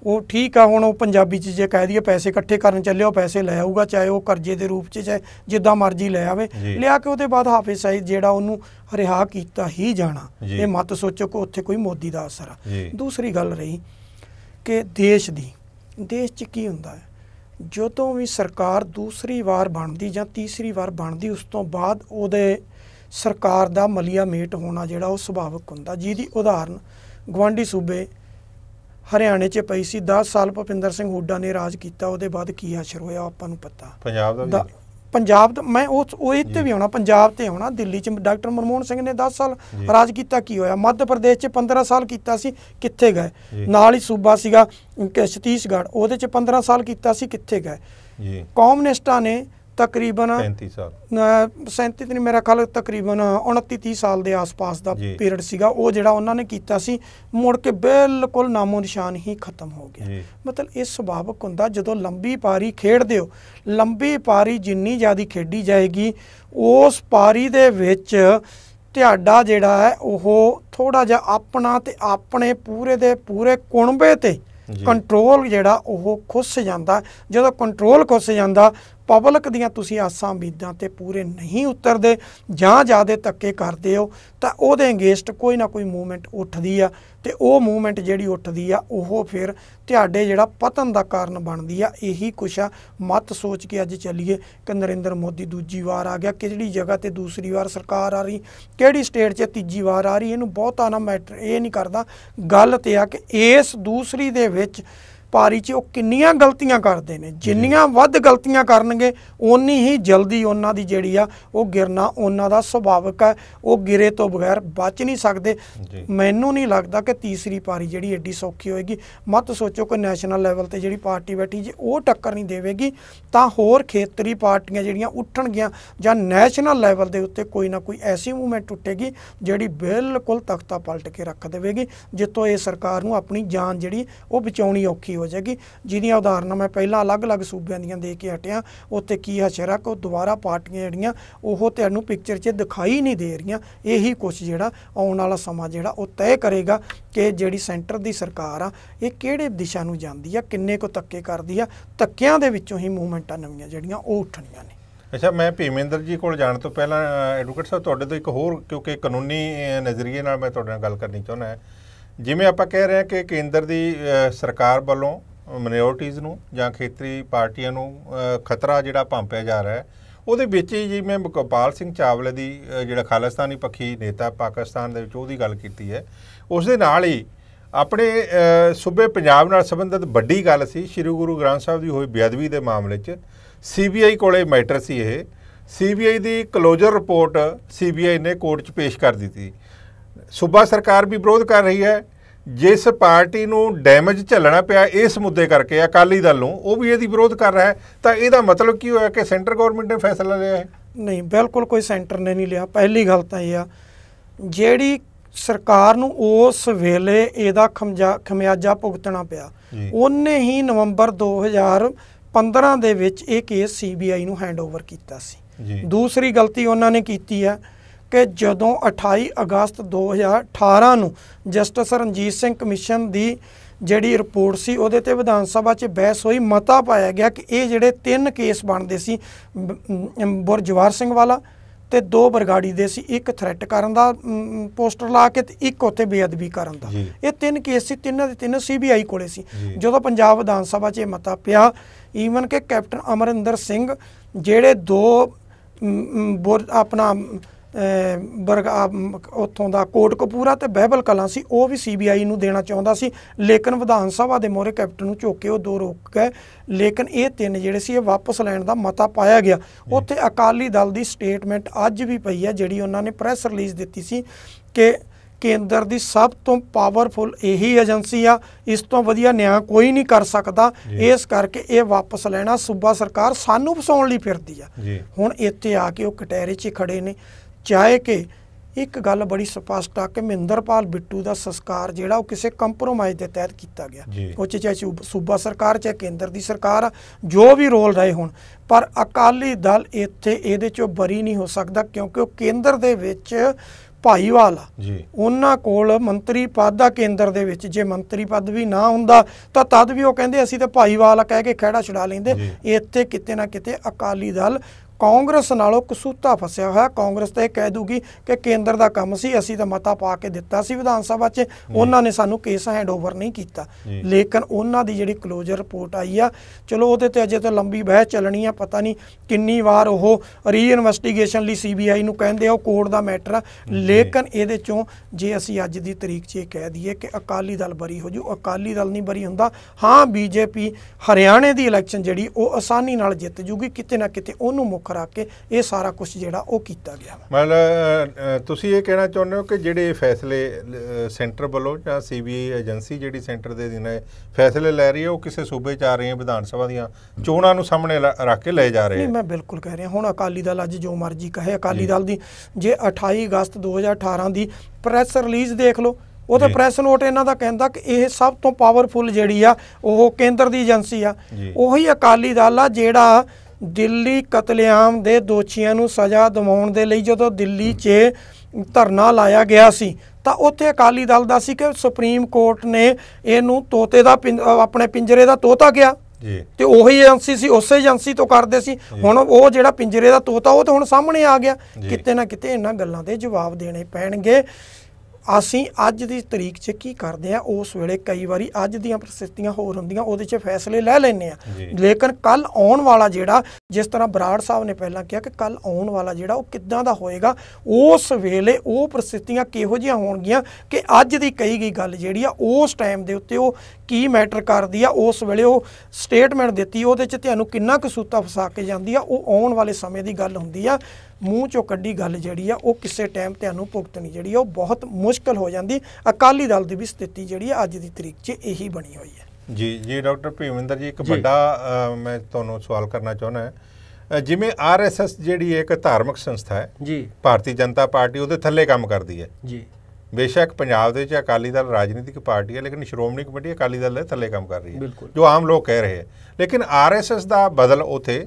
वो ठीक है हुण वो पंजाबी च जे कह दिए पैसे इकट्ठे करन चले वो पैसे लै आऊगा, चाहे वो करजे के रूप चाहे जिदा मर्जी लै आवे, लिया के उसदे बाद हाफिज सईद जिहड़ा उन्हूं रिहा किया ही जाना। ये मत सोचो कि उत्थे कोई मोदी का असर है। दूसरी गल रही कि देश च की हुंदा है, ਜਦੋਂ ਵੀ ਸਰਕਾਰ ਦੂਸਰੀ ਵਾਰ ਬਣਦੀ ਜਾਂ ਤੀਸਰੀ ਵਾਰ ਬਣਦੀ ਉਸ ਤੋਂ ਬਾਅਦ ਉਹਦੇ ਸਰਕਾਰ ਦਾ ਮਲੀਆ ਮੇਟ ਹੋਣਾ ਜਿਹੜਾ ਉਹ ਸੁਭਾਵਿਕ ਹੁੰਦਾ। ਜਿਹਦੀ ਉਦਾਹਰਨ ਗਵਾਂਢੀ ਸੂਬੇ हरियाणे च पई सी 10 साल भुपिंदर सिंह हुड्डा ने राज कीता, उहदे बाद की असर होया आपां नूं पता। पंजाब दा मैं उस ओह इत्थे भी आउणा, पंजाब ते आउणा। दिल्ली च डॉक्टर मनमोहन सिंह ने 10 साल राज कीता, की होया? मध्य प्रदेश च 15 साल कीता सी, कित्थे गए? नाल ही सूबा सीगा छत्तीसगढ़, उहदे च 15 साल कीता सी, कित्थे गए? कम्युनिस्टां ने तकरीबन 37 नहीं, मेरा ख्याल तकरीबन 29-30 साल के आस पास का पीरियड सीगा, वो जिहड़ा उन्होंने कीता सी, मुड़ के बिल्कुल नामो निशान ही खत्म हो गया। मतलब इस सुभाविक हुंदा, जदों लंबी पारी खेडदे हो, लंबी पारी जिन्नी ज़्यादा खेडी जाएगी उस पारी दे विच तुहाडा जिहड़ा है वो थोड़ा जिहा अपना ते अपने पूरे दे पूरे कुणबे ते कंट्रोल जिहड़ा वो खुस जांदा। जदों कंट्रोल खुस जांदा, पबलिक दियां तुसीं आसां उम्मीदां ते पूरे नहीं उतरदे जां ज़्यादा धक्के करदे हो, तां उहदे अगेंस्ट कोई ना कोई मूवमेंट उठदी आ, ते वो मूवमेंट जिहड़ी उठदी आ ओहो फिर तुहाडे जिहड़ा पतन दा कारण बनदी आ। यही कुछ आ, मत सोच के अज चलीए कि नरेंद्र मोदी दूजी वार आ गया, किहड़ी जगह ते दूसरी वार सरकार आ रही, किहड़ी स्टेट 'च तीजी वार आ रही, इहनूं बहुता ना मैटर ये नहीं करदा। गल ते आ कि इस दूसरी दे विच पारी च वह किनिया गलतियां करते हैं, जिन्निया वध गलतियां करनगे उन्नी ही जल्दी उन्हां दी जिहड़ी आ वह गिरना उन्हां दा सुभाविक है, वह गिरे तो बगैर बच नहीं सकते। मैनू नहीं लगता कि तीसरी पारी जिहड़ी एडी सौखी होएगी। मत सोचो कि नैशनल लैवल ते जिहड़ी पार्टी बैठी जे वह टक्कर नहीं देवेगी तां होर खेतरी पार्टियां जिहड़ियां उठणगीआं जां नैशनल लैवल दे उत्ते कोई ना कोई ऐसी मूवमेंट उठेगी जिहड़ी बिल्कुल तख्ता पलट के रख देवेगी, जितों ये सरकार नूं अपनी जान जिहड़ी वह बचाउणी औखी हो जाएगी। जिन्दियां उदाहरणों मैं पहला अलग अलग सूबे दे के हटिया, उत्ते की हशरा को दोबारा पार्टियां जिहड़ियां ओह तुहानूं पिक्चर 'च दिखाई नहीं दे रहियां। यही कुछ जिहड़ा आउण वाला समा जिहड़ा ओह तय करेगा कि जिहड़ी सेंटर दी सरकार आ इह किहड़े दिशा नूं जांदी आ, किन्ने को धक्के करदी आ, धक्किआं दे विच्चों ही मूवमेंटां नवीआं जिहड़ियां ओह उठणीआं ने। अच्छा, मैं भीमेंद्र जी कोल जाण तों पहलां एडवोकेट साहब तुहाडे तो एक होर, क्योंकि कानूनी नज़रिए नाल मैं तुहाडे नाल गल करनी चाहुंदा है। जिमें आप कह रहे हैं कि केंद्र की सरकार वालों मिनोरिटीज़ नूं जां खेतरी पार्टियां नूं खतरा जिहड़ा भांपिया जा रहा है, उहदे विच ही जिमें गोपाल सिंह चावला दी जिहड़ा खालिस्तानी पक्षी नेता पाकिस्तान दे विच उहदी गल कीती है, उस दे नाल ही अपने सूबे पंजाब नाल संबंधित वड्डी गल सी श्री गुरु ग्रंथ साहिब दी होई बेअदबी दे मामले च CBI कोले मैटर सी। यह CBI दी क्लोजर रिपोर्ट CBI ने कोर्ट च पेश कर दी। सूबा सरकार भी विरोध कर रही है, जिस पार्टी को डैमेज झलना पाया इस मुद्दे करके अकाली दल नूं, वो भी यदि विरोध कर रहा है तो यदा मतलब की होया कि सेंटर गौरमेंट ने फैसला लिया है? नहीं, बिल्कुल कोई सेंटर ने नहीं लिया। पहली गल तो यह जी सरकार नूं उस वेले इहदा खमियाजा भुगतना पिया। उन्हें ही नवंबर 2015 दे विच इह केस CBI नूं हैंडओवर कीता सी। दूसरी गलती उन्होंने की है कि जदों 28 अगस्त 2018 नूं जस्टिस रणजीत सिंह कमीशन की जिहड़ी रिपोर्ट सी उहदे ते विधान सभा च बहस होई, मता पाया गया कि ये जिहड़े 3 केस बनते सी, जवाहर सिंह वाला ते 2 बरगाड़ी दे सी, एक थ्रैट करन दा पोस्टर ला के ते एक उत्थे बेअदबी करन दा, ये 3 केस सी, 3 CBI कोले सी। जदों पंजाब विधान सभा च मता पिया, ईवन कि कैप्टन अमरिंदर सिंह जिहड़े 2 अपना उत्थों का कोटकपूरा तो बहबल कलां सी, वह भी CBI नूं देना चाहुंदा सी, लेकिन विधान सभा के मोहरे कैप्टन नूं झोक के वह 2 रोक गए। लेकिन ये 3 जिहड़े सी वापस लैण का मता पाया गया। उत्थे अकाली दल की स्टेटमेंट अज भी पई है, जिहड़ी उन्होंने प्रैस रिलीज़ दित्ती सी कि केंद्र की सब तो पावरफुल यही एजेंसी आ, इस तो वधिया न्याय कोई नहीं कर सकता, इस करके ये वापस लैना। सूबा सरकार सानू फसाउण लई फिरदी आ। हुण इत्थे आ के वह कटहरे 'च खड़े ने। चाहे कि एक गल बड़ी स्पष्ट आ कि महिंदरपाल बिट्टू का संस्कार जिहड़ा किसी कंप्रोमाइज़ के तहत किया गया, वो चाहे सूबा सरकार चाहे केंद्र की सरकार जो भी रोल रहे होण, पर अकाली दल इत्थे इहदे चों बरी नहीं हो सकता, क्योंकि वह केंद्र दे विच भाईवाल आ, उन्हां कोल मंत्री पद आ। केंद्र दे विच जे मंत्री पद भी ना हुंदा तां तद भी वह कहिंदे असीं तां भाईवाल कह के खड़ा छुड़ा लैंदे। इत्थे किते ना किते अकाली दल कांग्रेस नालों कसूता फसया हुआ। कांग्रेस तो यह कह दूगी कि केंद्र का काम सी, असी तो मता पा के दिता सी विधान सभा च, उन्होंने सानू केस हैंड ओवर नहीं किया। लेकिन उन्होंने जी क्लोजर रिपोर्ट आई आ, चलो वो तो अजे तो लंबी बहस चलनी है, पता नहीं किन्नी बार वो रीइनवैसटीगेशन लिए CBI नूं कहिंदे आ, कोर्ट का मैटर आ। लेकिन ये चों जे असी अज की तरीक च कह दीए कि अकाली दल बरी हो जू, अकाली दल नहीं बरी हुंदा। हाँ, BJP हरियाणे की इलैक्शन जी आसानी जित जूगी, किते ना किते उन्हूं मुख रख के ये सारा कुछ जिहड़ा ओ कीता गया। मतलब तुसीं ये कहना चाहुंदे हो कि जिहड़े फैसले सेंटर वालों जां CBI एजेंसी जिहड़ी सेंटर दे दिन फैसले लै रही है, वो किसी सूबे आ रही है विधान सभा दी चोणां नूं सामने रख के ले जा रहे हैं। नहीं, मैं बिल्कुल कह रहा, हुण अकाली दल अज जो मर्जी कहे, अकाली दल दी जे 28 अगस्त 2018 की प्रेस रिलीज़ देख लो, वो तो प्रेस नोट इन्हां दा कहंदा कि यह सब तो पावरफुल जिहड़ी आ वो केंद्र की एजेंसी आ। उही अकाली दल आ जिहड़ा दिल्ली कतलेआम के दोषियों को सज़ा दिवाउण दे लई जदों दिल्ली च धरना लाया गया सी, तो उत्थे अकाली दल दा सी कि सुप्रीम कोर्ट ने इहनूं तोते दा अपने पिंजरे दा तोता किया, तो वही एजेंसी से उस एजेंसी तो करते सी। हुण वो जिहड़ा पिंजरे का तोता वो तो हुण सामने आ गया। किते ना किते इन्हां गल्लां दे जवाब देने पैणगे। असी अज की तरीक च की करते हैं, उस वेले कई बार अज दियां परिस्थितियां होर हुंदियां, उहदे च फैसले लै लैंदे आ। लेकिन कल आउण वाला जिहड़ा, जिस तरह बराड़ साहब ने पहला कहा कि कल आउण वाला जिहड़ा वो किद्दां दा होएगा, उस वेले वो परिस्थितियां किहो जिहियां होणगीआं कि अज दी कही गई गल जिहड़ी आ उस टाइम दे उत्ते वो की मैटर करदी आ, उस वेले वो स्टेटमेंट दित्ती उहदे च तुहानूं किन्ना कुछ सूता फसा के जांदी आ, वो आउण वाले समय दी गल हुंदी आ। मूँह चो क्ढी गल जी किसी टाइम तुहानूं भुगतनी जी बहुत मुश्किल हो जाती। अकाली दल की भी स्थिति जी अज की तरीक च यही बनी हुई है। जी जी डॉक्टर भीमेंद्र जी, एक बड़ा मैं तुहानूं सवाल करना चाहना, जिमें RSS जी एक धार्मिक संस्था है जी, भारतीय जनता पार्टी वो थले काम करती है जी, बेशक पंजाब के अकाली दल राजनीतिक पार्टी है, लेकिन श्रोमणी कमेटी अकाली दल थले काम कर रही है जो आम लोग कह रहे हैं। लेकिन RSS का बदल उथे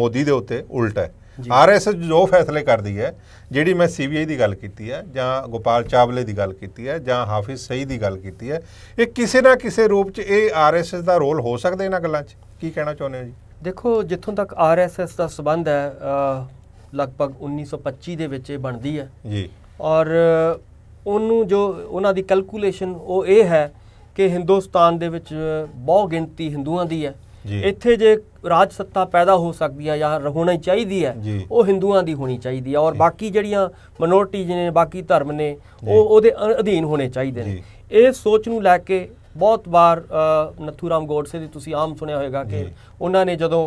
मोदी के उत्ते उल्टा है। RSS जो फैसले करती है, जिहड़ी मैं CBI की गल की है, जां गोपाल चावले की गल की है, जां हाफिज सईद की गल की है, ये किसी ना किसी रूप च ये RSS का रोल हो सकता है इन्हां गल्लां च, की कहना चाहुंदे हो जी? देखो, जिथों तक RSS का संबंध है, लगभग 1925 दे विच बनती है जी, और उन्होंने जो उन्होंने कैलकुलेशन वो ये है कि हिंदुस्तान दे विच बहुत गिणती हिंदुओं की है, इत्थे जे राज सत्ता पैदा हो सकती है या होनी चाहिए है वो हिंदुओं की होनी चाहिए है, और बाकी जड़ियाँ मनोरिटीज ने, बाकी धर्म ने, वो अधीन होने चाहिए ने। इस सोच नूं लैके बहुत बार नथूराम गोडसे दी तुसीं आम सुनिया होगा कि उन्होंने जदों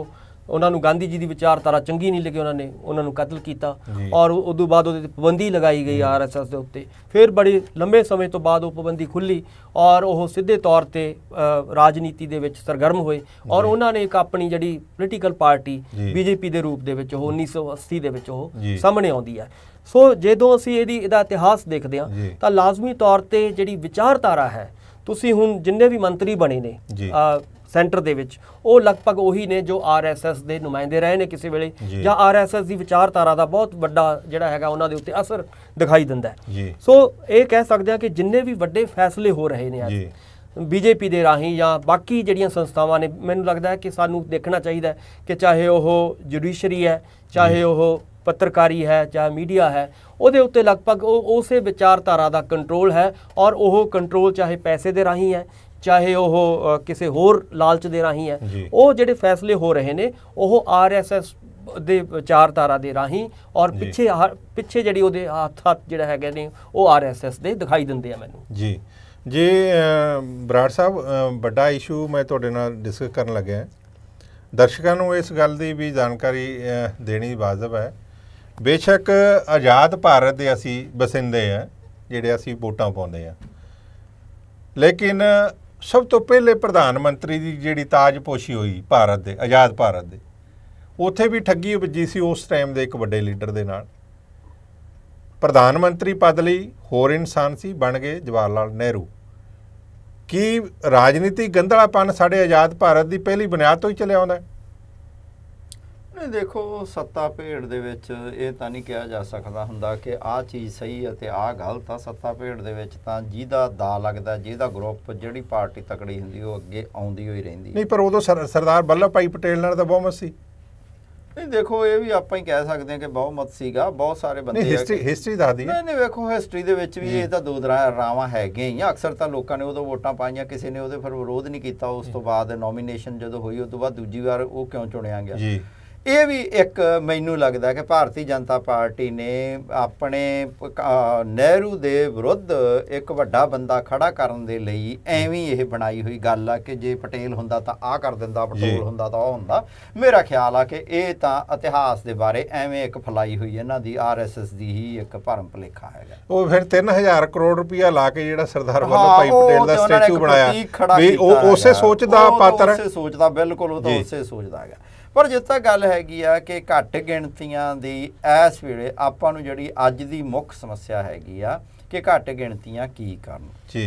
उन्होंने गांधी जी की विचारधारा चंकी नहीं लगी, उन्होंने उन्होंने कतल किया और उस बाद पाबंदी लगाई गई RSS के उत्ते। फिर बड़े लंबे समय तो बाद पाबंदी खुली और वह सीधे तौर पर राजनीति के सरगर्म होए, और उन्होंने एक अपनी जी पोलिटिकल पार्टी BJP के रूप के 1980 के सामने आती है। सो जो असी इसका इतिहास देखते हैं तो लाजमी तौर पर जी विचारधारा है, तुसीं हुण जिन्ने भी मंत्री बने ने सेंटर दे विच वो लगभग उही ने जो RSS दे नुमाइंदे रहे ने किसी वेले, या RSS दी विचारधारा दा बहुत वड्डा जिहड़ा हैगा उन्हां दे उत्ते असर दिखाई दिंदा है। सो ये कह सकते हैं कि जिन्ने भी वड्डे फैसले हो रहे ने आज BJP के राही या बाकी जिहड़ियां संस्थावां ने, मैनूं लगदा है कि सानूं देखना चाहिए कि चाहे वह जुडिशरी है, चाहे वह पत्रकारी है, चाहे मीडिया है, वो उत्ते लगभग उस विचारधारा का कंट्रोल है, और वह कंट्रोल चाहे पैसे के राही है, चाहे वह किसी होर लालच के राही है। वो जिहड़े फैसले हो रहे हैं वो RSS दे विचारधारा के राही और पिछे पिछे जी हाथ हाथ जोड़ा है ने वो RSS दे दिखाई देंगे है मैनूं जी। जी बराड़ साहब, बड़ा इशू मैं तुहाडे नाल डिस्कस करन लग्या, दर्शकों को इस गल की भी जानकारी देनी वाजिब है। बेशक आज़ाद भारत दे असी बसिंदे हैं जिहड़े असी वोटां पाउंदे हैं, लेकिन सब तो पहले प्रधानमंत्री की जिहड़ी ताजपोशी हुई भारत दे आज़ाद भारत दे, उत्थे भी ठगी वजी सी उस टाइम दे एक वड्डे लीडर दे नाल। प्रधानमंत्री पद लई होर इंसान सी बन गए जवाहर लाल नेहरू। की राजनीतिक गंधलापन साढ़े आज़ाद भारत की पहली बुनियाद तो ही चलिया आउंदा है? नहीं, देखो सत्ता भेड़ दे विच इह तां नहीं कहा जा सकता हुंदा कि आ चीज़ सही है ते आ गलत आ। सत्ता भेड़ दे विच तां जिहदा दा लगदा, जिहदा ग्रुप, जिहड़ी पार्टी तकड़ी हुंदी ओह अगे आउंदी होई रहिंदी। नहीं, पर उदों सरदार वल्लभ भाई पटेल नाल तां बहुमत सी। नहीं देखो ये भी आप ही कह सकते हैं कि बहुमत सीगा बहुत सारे बंदे हिस्ट्री दा दी नहीं देखो हिस्ट्री दे विच भी ये तो दो रावां हैगे या अक्सर तो लोगों ने उदों वोटां पाईयां किसी ने उहदे फिर विरोध नहीं किया उस तो बाद नॉमीनेशन जदों होई उस तो बाद दूजी वार वो क्यों चुनिया गया जी ये भी एक मैनू लगता कि भारतीय जनता पार्टी ने अपने नेहरू के विरुद्ध एक वड्डा बंदा खड़ा करने लई एवें यह बनाई हुई गल आ कि जे पटेल होंदा तां आ कर दिंदा पटेल होंदा तां ओह होंदा मेरा ख्याल आ कि ये तां इतिहास के बारे एवें एक फैलाई हुई इन्हां दी RSS दी ही एक भरम भुलेखा हैगा ओह फिर 3,000 करोड़ रुपया ला के जिहड़ा सरदार वल्लभ भाई पटेल दा स्टैचू बनाया भी ओह उसे सोच दा पात्र है सोच दा बिल्कुल ओह तां उसे सोच दा हैगा पर जित्ता गल हैगी आ कि घट गिणतियां दी इस वेले आपां नूं जिहड़ी अज दी मुख समस्या हैगी आ कि घट गिणतियां की करन जी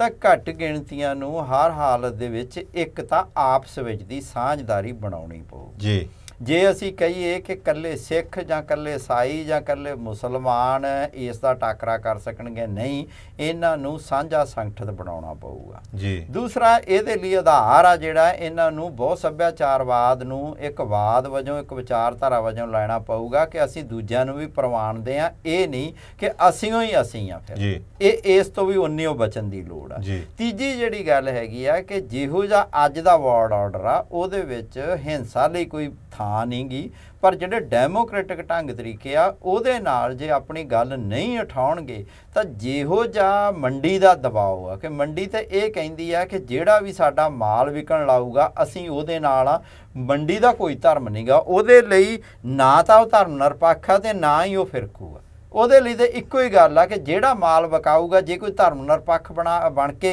तां घट गिणतियां नूं हर हालत दे विच एक तां आपस विच दी सांझदारी बनाउणी पऊगी जी जे असीं कहीए कि कल्ले सिख जां कल्ले ईसाई जां कल्ले मुसलमान इस दा टाकरा कर सकणगे नहीं इन्हां नूं सांझा संगठित बनाउणा पऊगा जी दूसरा इहदे लई आधार आ जिहड़ा इन्हां नूं बहुत सभ्याचारवाद नूं एक वाद वजों एक विचारधारा वजों लैणा पऊगा कि असीं दूजिआं नूं भी परवाणदे आ इह नहीं कि असीं ही असीं आ फिर इह इस तों भी उन्नी बचण दी लोड़ आ तीजी जिहड़ी गल हैगी आ कि जिहो जा अज दा वर्ल्ड आर्डर आ उहदे विच हिंसा लई कोई थां नहीं गी पर जिहड़े डेमोक्रेटिक ढंग तरीके आ उहदे नाल जे अपनी गल नहीं उठाउणगे तां जिहो जा मंडी दा दबाव आ कि मंडी ते इह कहिंदी आ कि जिहड़ा भी साडा माल विकण लाऊगा असीं उहदे नाल मंडी दा कोई धर्म नहीं गा उहदे लई ना तां उह धर्म निरपक्ष आ ते ना ही उह फिरकूगा उहदे लई ते इक्को ही गल आ कि जिहड़ा माल विकाऊगा जे कोई धर्म निरपक्ष बन के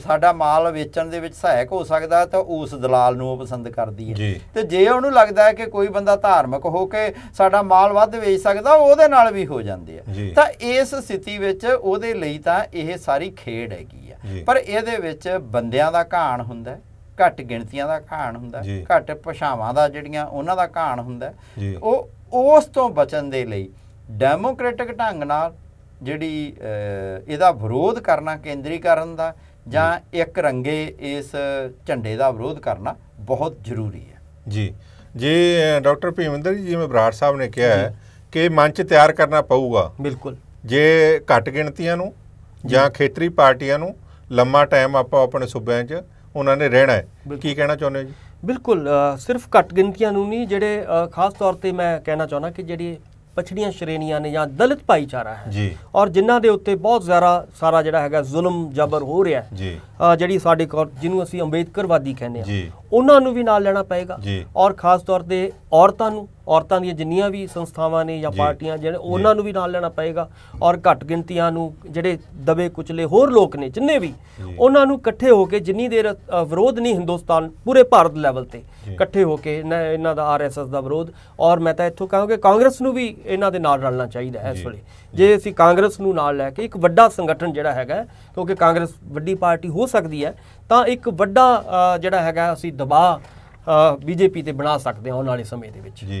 साडा माल वेचण दे विच सहायक हो सकदा तां उस दलाल नूं पसंद करदी है ते जे उहनूं लगदा है कि कोई बंदा धार्मिक हो के साडा माल वध वेच सकदा उहदे नाल भी हो जांदे आ तां इस स्थिति विच उहदे लई तां इह सारी खेड हैगी आ पर इहदे विच बंदियां दा घाण हुंदा है घट गिणतियां दा घाण हुंदा है घट भाषावां दा ਜਿਹੜੀਆਂ ਉਹਨਾਂ ਦਾ ਘਾਣ ਹੁੰਦਾ ਉਹ ਉਸ ਤੋਂ ਬਚਣ ਦੇ ਲਈ डेमोक्रेटिक ढंग नाल जिहड़ी इहदा विरोध करना केंद्रीकरण दा जां एक रंगे इस झंडे दा विरोध करना बहुत जरूरी है जी जी डॉक्टर भीमेंद्र जी जिवें बराड़ साहब ने कहा है कि मंच तैयार करना पऊगा बिल्कुल जे घट गिणतियां नूं जां खेतरी पार्टियां नूं लम्मा टाइम आपां अपने सूबिआं 'च उन्हां ने रहना है की कहना चाहुंदे हो जी बिल्कुल सिर्फ घट गिणतियां नूं नहीं जिहड़े खास तौर ते मैं कहना चाहुंदा कि जिहड़ी पछड़ियाँ श्रेणियाँ ने या दलित भाईचारा है जी। और जिन्हों के उत्ते बहुत ज़्यादा सारा जिहड़ा हैगा जुलम जबर हो रहा है जिहड़ी साडे जिन्हों असीं अंबेदकरवादी कहने हैं उन्होंने भी नाल लेना पेगा और खास तौर पर औरतों दी जिन्नियां भी संस्थावां ने या पार्टियां जिहड़े उन्हां नूं भी नाल लेना पेगा और घट गिणतियां नूं जिहड़े दबे कुचले होर लोग ने जिन्ने भी उन्हां नूं इकट्ठे होकर जिन्नी देर विरोध नहीं हिंदुस्तान पूरे भारत लैवल ते इकट्ठे होकर इन्हां दा RSS दा विरोध और मैं तां इत्थों कहांगा कि कांग्रेस नूं भी इन्हां दे नाल रलना चाहीदा है इस वेले जे असीं कांग्रेस नूं नाल लै के एक वड्डा संगठन जिहड़ा हैगा क्योंकि कांग्रेस वड्डी पार्टी हो सकदी है तां एक वड्डा जिहड़ा हैगा असीं दबाव बीजेपी ते बना सकते हैं आने वाले समय के विच जी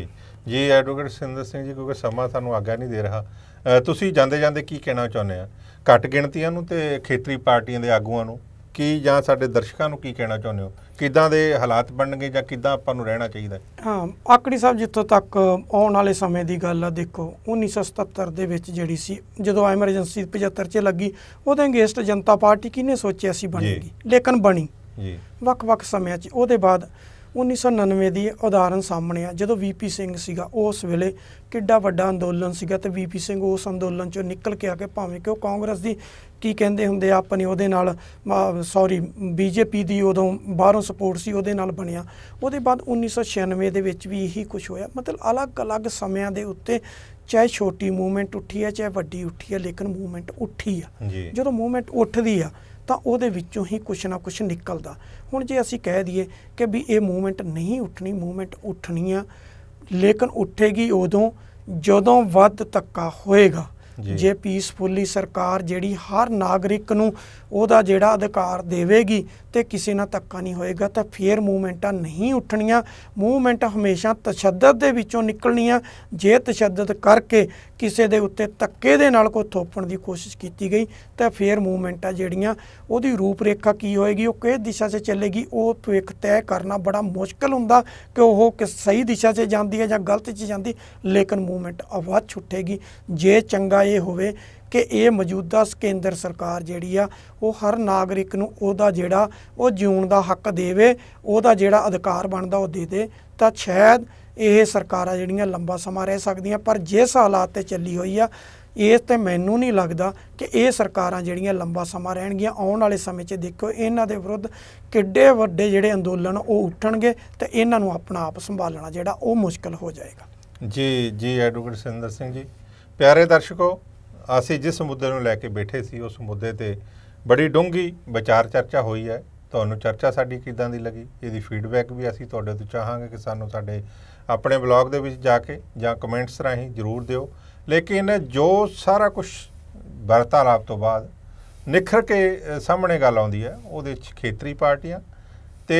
जी एडवोकेट सिंधर सिंह जी क्योंकि समा सानूं आग्गा नहीं दे रहा तुसी जांदे जांदे की कहना चाहुंदे आ घट गिणतियां नूं ते खेतरी पार्टियां दे आगूआं नूं की जां साडे दर्शकां नूं की कहना चाहुंदे हो किदां दे हालात बनणगे जां किदां आपां नूं रहना चाहीदा है हाँ आकड़ी साहब जित्थों तक आने वाले समय की गल आ देखो 1977 दे विच जिहड़ी सी जदों एमरजेंसी 75 च लगी उहदे अगेंस्ट जनता पार्टी किहने सोचिया सी बनेगी लेकिन बनी जी वख-वख समियां च उहदे बाद 1999 की उदाहरण सामने आ जो VP सिंह सीगा उस वेले किड्डा वड्डा अंदोलन सीगा ते VP सिंह उस अंदोलन चों निकल के आके भावें कि कांग्रेस की की कहिंदे हुंदे अपनी उहदे नाल सॉरी BJP की उदों बाहरों सपोर्ट सी उहदे नाल बनिया उहदे बाद 1996 दे विच भी यही कुछ होया मतलब अलग अलग समियां दे उत्ते चाहे छोटी मूवमेंट उठी है चाहे वड्डी उठी है लेकिन मूवमेंट उठी है जो मूवमेंट उठदी आ तो उहदे विच्चों ही कुछ ना कुछ निकलता हुण जे असीं कह दीए कि भी ये मूवमेंट नहीं उठनी मूवमेंट उठनी आ लेकिन उठेगी उदों जदों वध धक्का होएगा जे पीसफुली सरकार जी हर नागरिक नूं उहदा जिहड़ा अधिकार देवेगी तो किसी ना धक्का नहीं होएगा तो फिर मूवमेंटा नहीं उठनियां। मूवमेंट हमेशा तशद्दद दे विचों निकलनियां। जे तशद्दद करके किसी दे उत्ते धक्के दे नाल कोई थोपण की कोशिश की गई तो फिर मूवमेंटा जिहड़ियां उहदी रूपरेखा की होएगी, वो किस दिशा से चलेगी, वो भविख तय करना बड़ा मुश्किल हुंदा कि वो किस सही दिशा से जाती है जां गलत च जाती, लेकिन मूवमेंट आवाज़ छुट्टेगी। जे चंगा ये होवे कि ये मौजूदा केंद्र सरकार जिहड़ी आ वो हर नागरिक नूं उहदा जिहड़ा वो जीउण दा हक देवे, उहदा जिहड़ा अधिकार बनदा वो दे दे, तां शायद ये सरकारां जिहड़ियां लंबा समा रह सकदियां। पर जिस हालात ते चली होई आ इस ते मैनू नहीं लगदा कि ये सरकारां जिहड़ियां लंबा समा रहणगियां। आउण वाले समय 'च देखो इन्हां दे विरुद्ध किड्डे वड्डे जिहड़े अंदोलन वो उठणगे ते इन्हां नूं अपना आप संभालना जिहड़ा वो मुश्किल हो जाएगा। जी जी एडवोकेट सिंदर सिंह जी, प्यारे दर्शकों असी जिस मुद्दे नूं लैके बैठे सी उस मुद्दे ते बड़ी डूंगी विचार चर्चा हुई है। तुहानूं चर्चा साडी किदां दी लगी, इहदी फीडबैक भी असी तुहाडे तों चाहांगे कि सानूं साडे अपने ब्लॉग दे विच जाके जां कमेंट्स राहीं जरूर दिओ। लेकिन जो सारा कुछ वार्तालाप तो बाद निखर के सामने गल आउंदी है उहदे विच खेतरी पार्टियां ते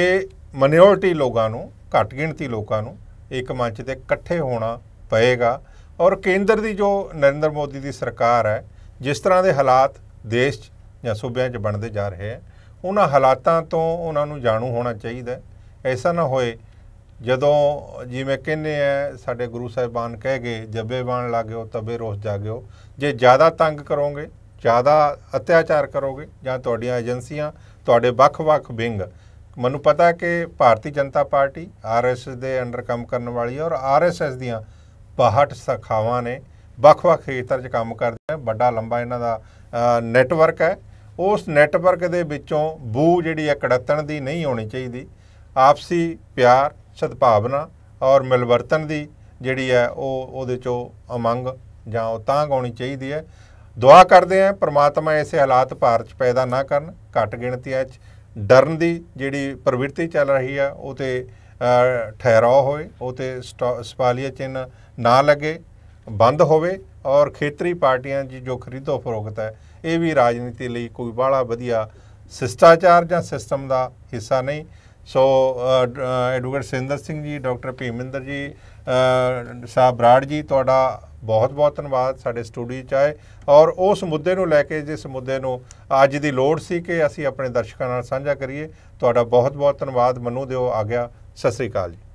माइनॉरिटी लोकां नूं, घट गिणती लोकां नूं एक मंच ते इकट्ठे होना पएगा। और केंद्र की जो नरेंद्र मोदी की सरकार है, जिस तरह के हालात देश या सूबे बनते जा रहे हैं, उन्होंने हालातों तो उन्होंने जाणू होना चाहिए। ऐसा ना होए जदों जिवें कहने साडे गुरु साहिबान कह गए जबे बाण लागो तबे रोस जागो, जे ज़्यादा तंग करोगे, ज़्यादा अत्याचार करोगे जां तुहाडीआं एजेंसियां तुहाडे वख-वख विंग, मैनूं पता है कि भारतीय जनता पार्टी RSS के अंडर काम करने वाली है और RSS दियां 62 शाखावां ने ਵੱਖ-ਵੱਖ ਖੇਤਰ 'ਚ ਕੰਮ ਕਰਦੇ। ਵੱਡਾ ਲੰਬਾ ਇਹਨਾਂ ਦਾ ਨੈਟਵਰਕ ਹੈ। ਉਸ ਨੈਟਵਰਕ ਦੇ ਵਿੱਚੋਂ ਬੂ ਜਿਹੜੀ ਹੈ ਕੜੱਤਣ ਦੀ ਨਹੀਂ ਹੋਣੀ ਚਾਹੀਦੀ। ਆਪਸੀ ਪਿਆਰ, ਸਦਭਾਵਨਾ ਔਰ ਮਿਲਵਰਤਨ ਦੀ ਜਿਹੜੀ ਹੈ ਉਹ ਉਹਦੇ 'ਚੋਂ ਉਮੰਗ ਜਾਂ ਉਹ ਤਾਂਘ ਆਉਣੀ ਚਾਹੀਦੀ ਹੈ। ਦੁਆ ਕਰਦੇ ਹਾਂ ਪਰਮਾਤਮਾ ਐਸੇ ਹਾਲਾਤ ਭਾਰਤ 'ਚ ਪੈਦਾ ਨਾ ਕਰਨ। ਘੱਟ ਗਿਣਤੀਆਂ 'ਚ ਡਰਨ ਦੀ ਜਿਹੜੀ ਪ੍ਰਵਿਰਤੀ ਚੱਲ ਰਹੀ ਹੈ ਉਹ ਤੇ ठहराव होए, उते सवालिया चिन्ह ना लगे, बंद होवे। और खेतरी पार्टियां जी जो खरीदो फरोख्त है ये भी राजनीति लई कोई बाला वधिया शिष्टाचार जां सिस्टम का हिस्सा नहीं। So advocate Sinder Singh ji, doctor Bhiminder ji साहब बराड़ जी, तुहाडा बहुत बहुत धन्यवाद साडे स्टूडियो च आए और उस मुद्दे नूं लैके जिस मुद्दे नूं अज दी लोड़ सी कि असीं अपने दर्शकां नाल सांझा करिए। तुहाडा बहुत बहुत धन्यवाद। मन्नू दिओ आ गया। सत श्री अकाल जी।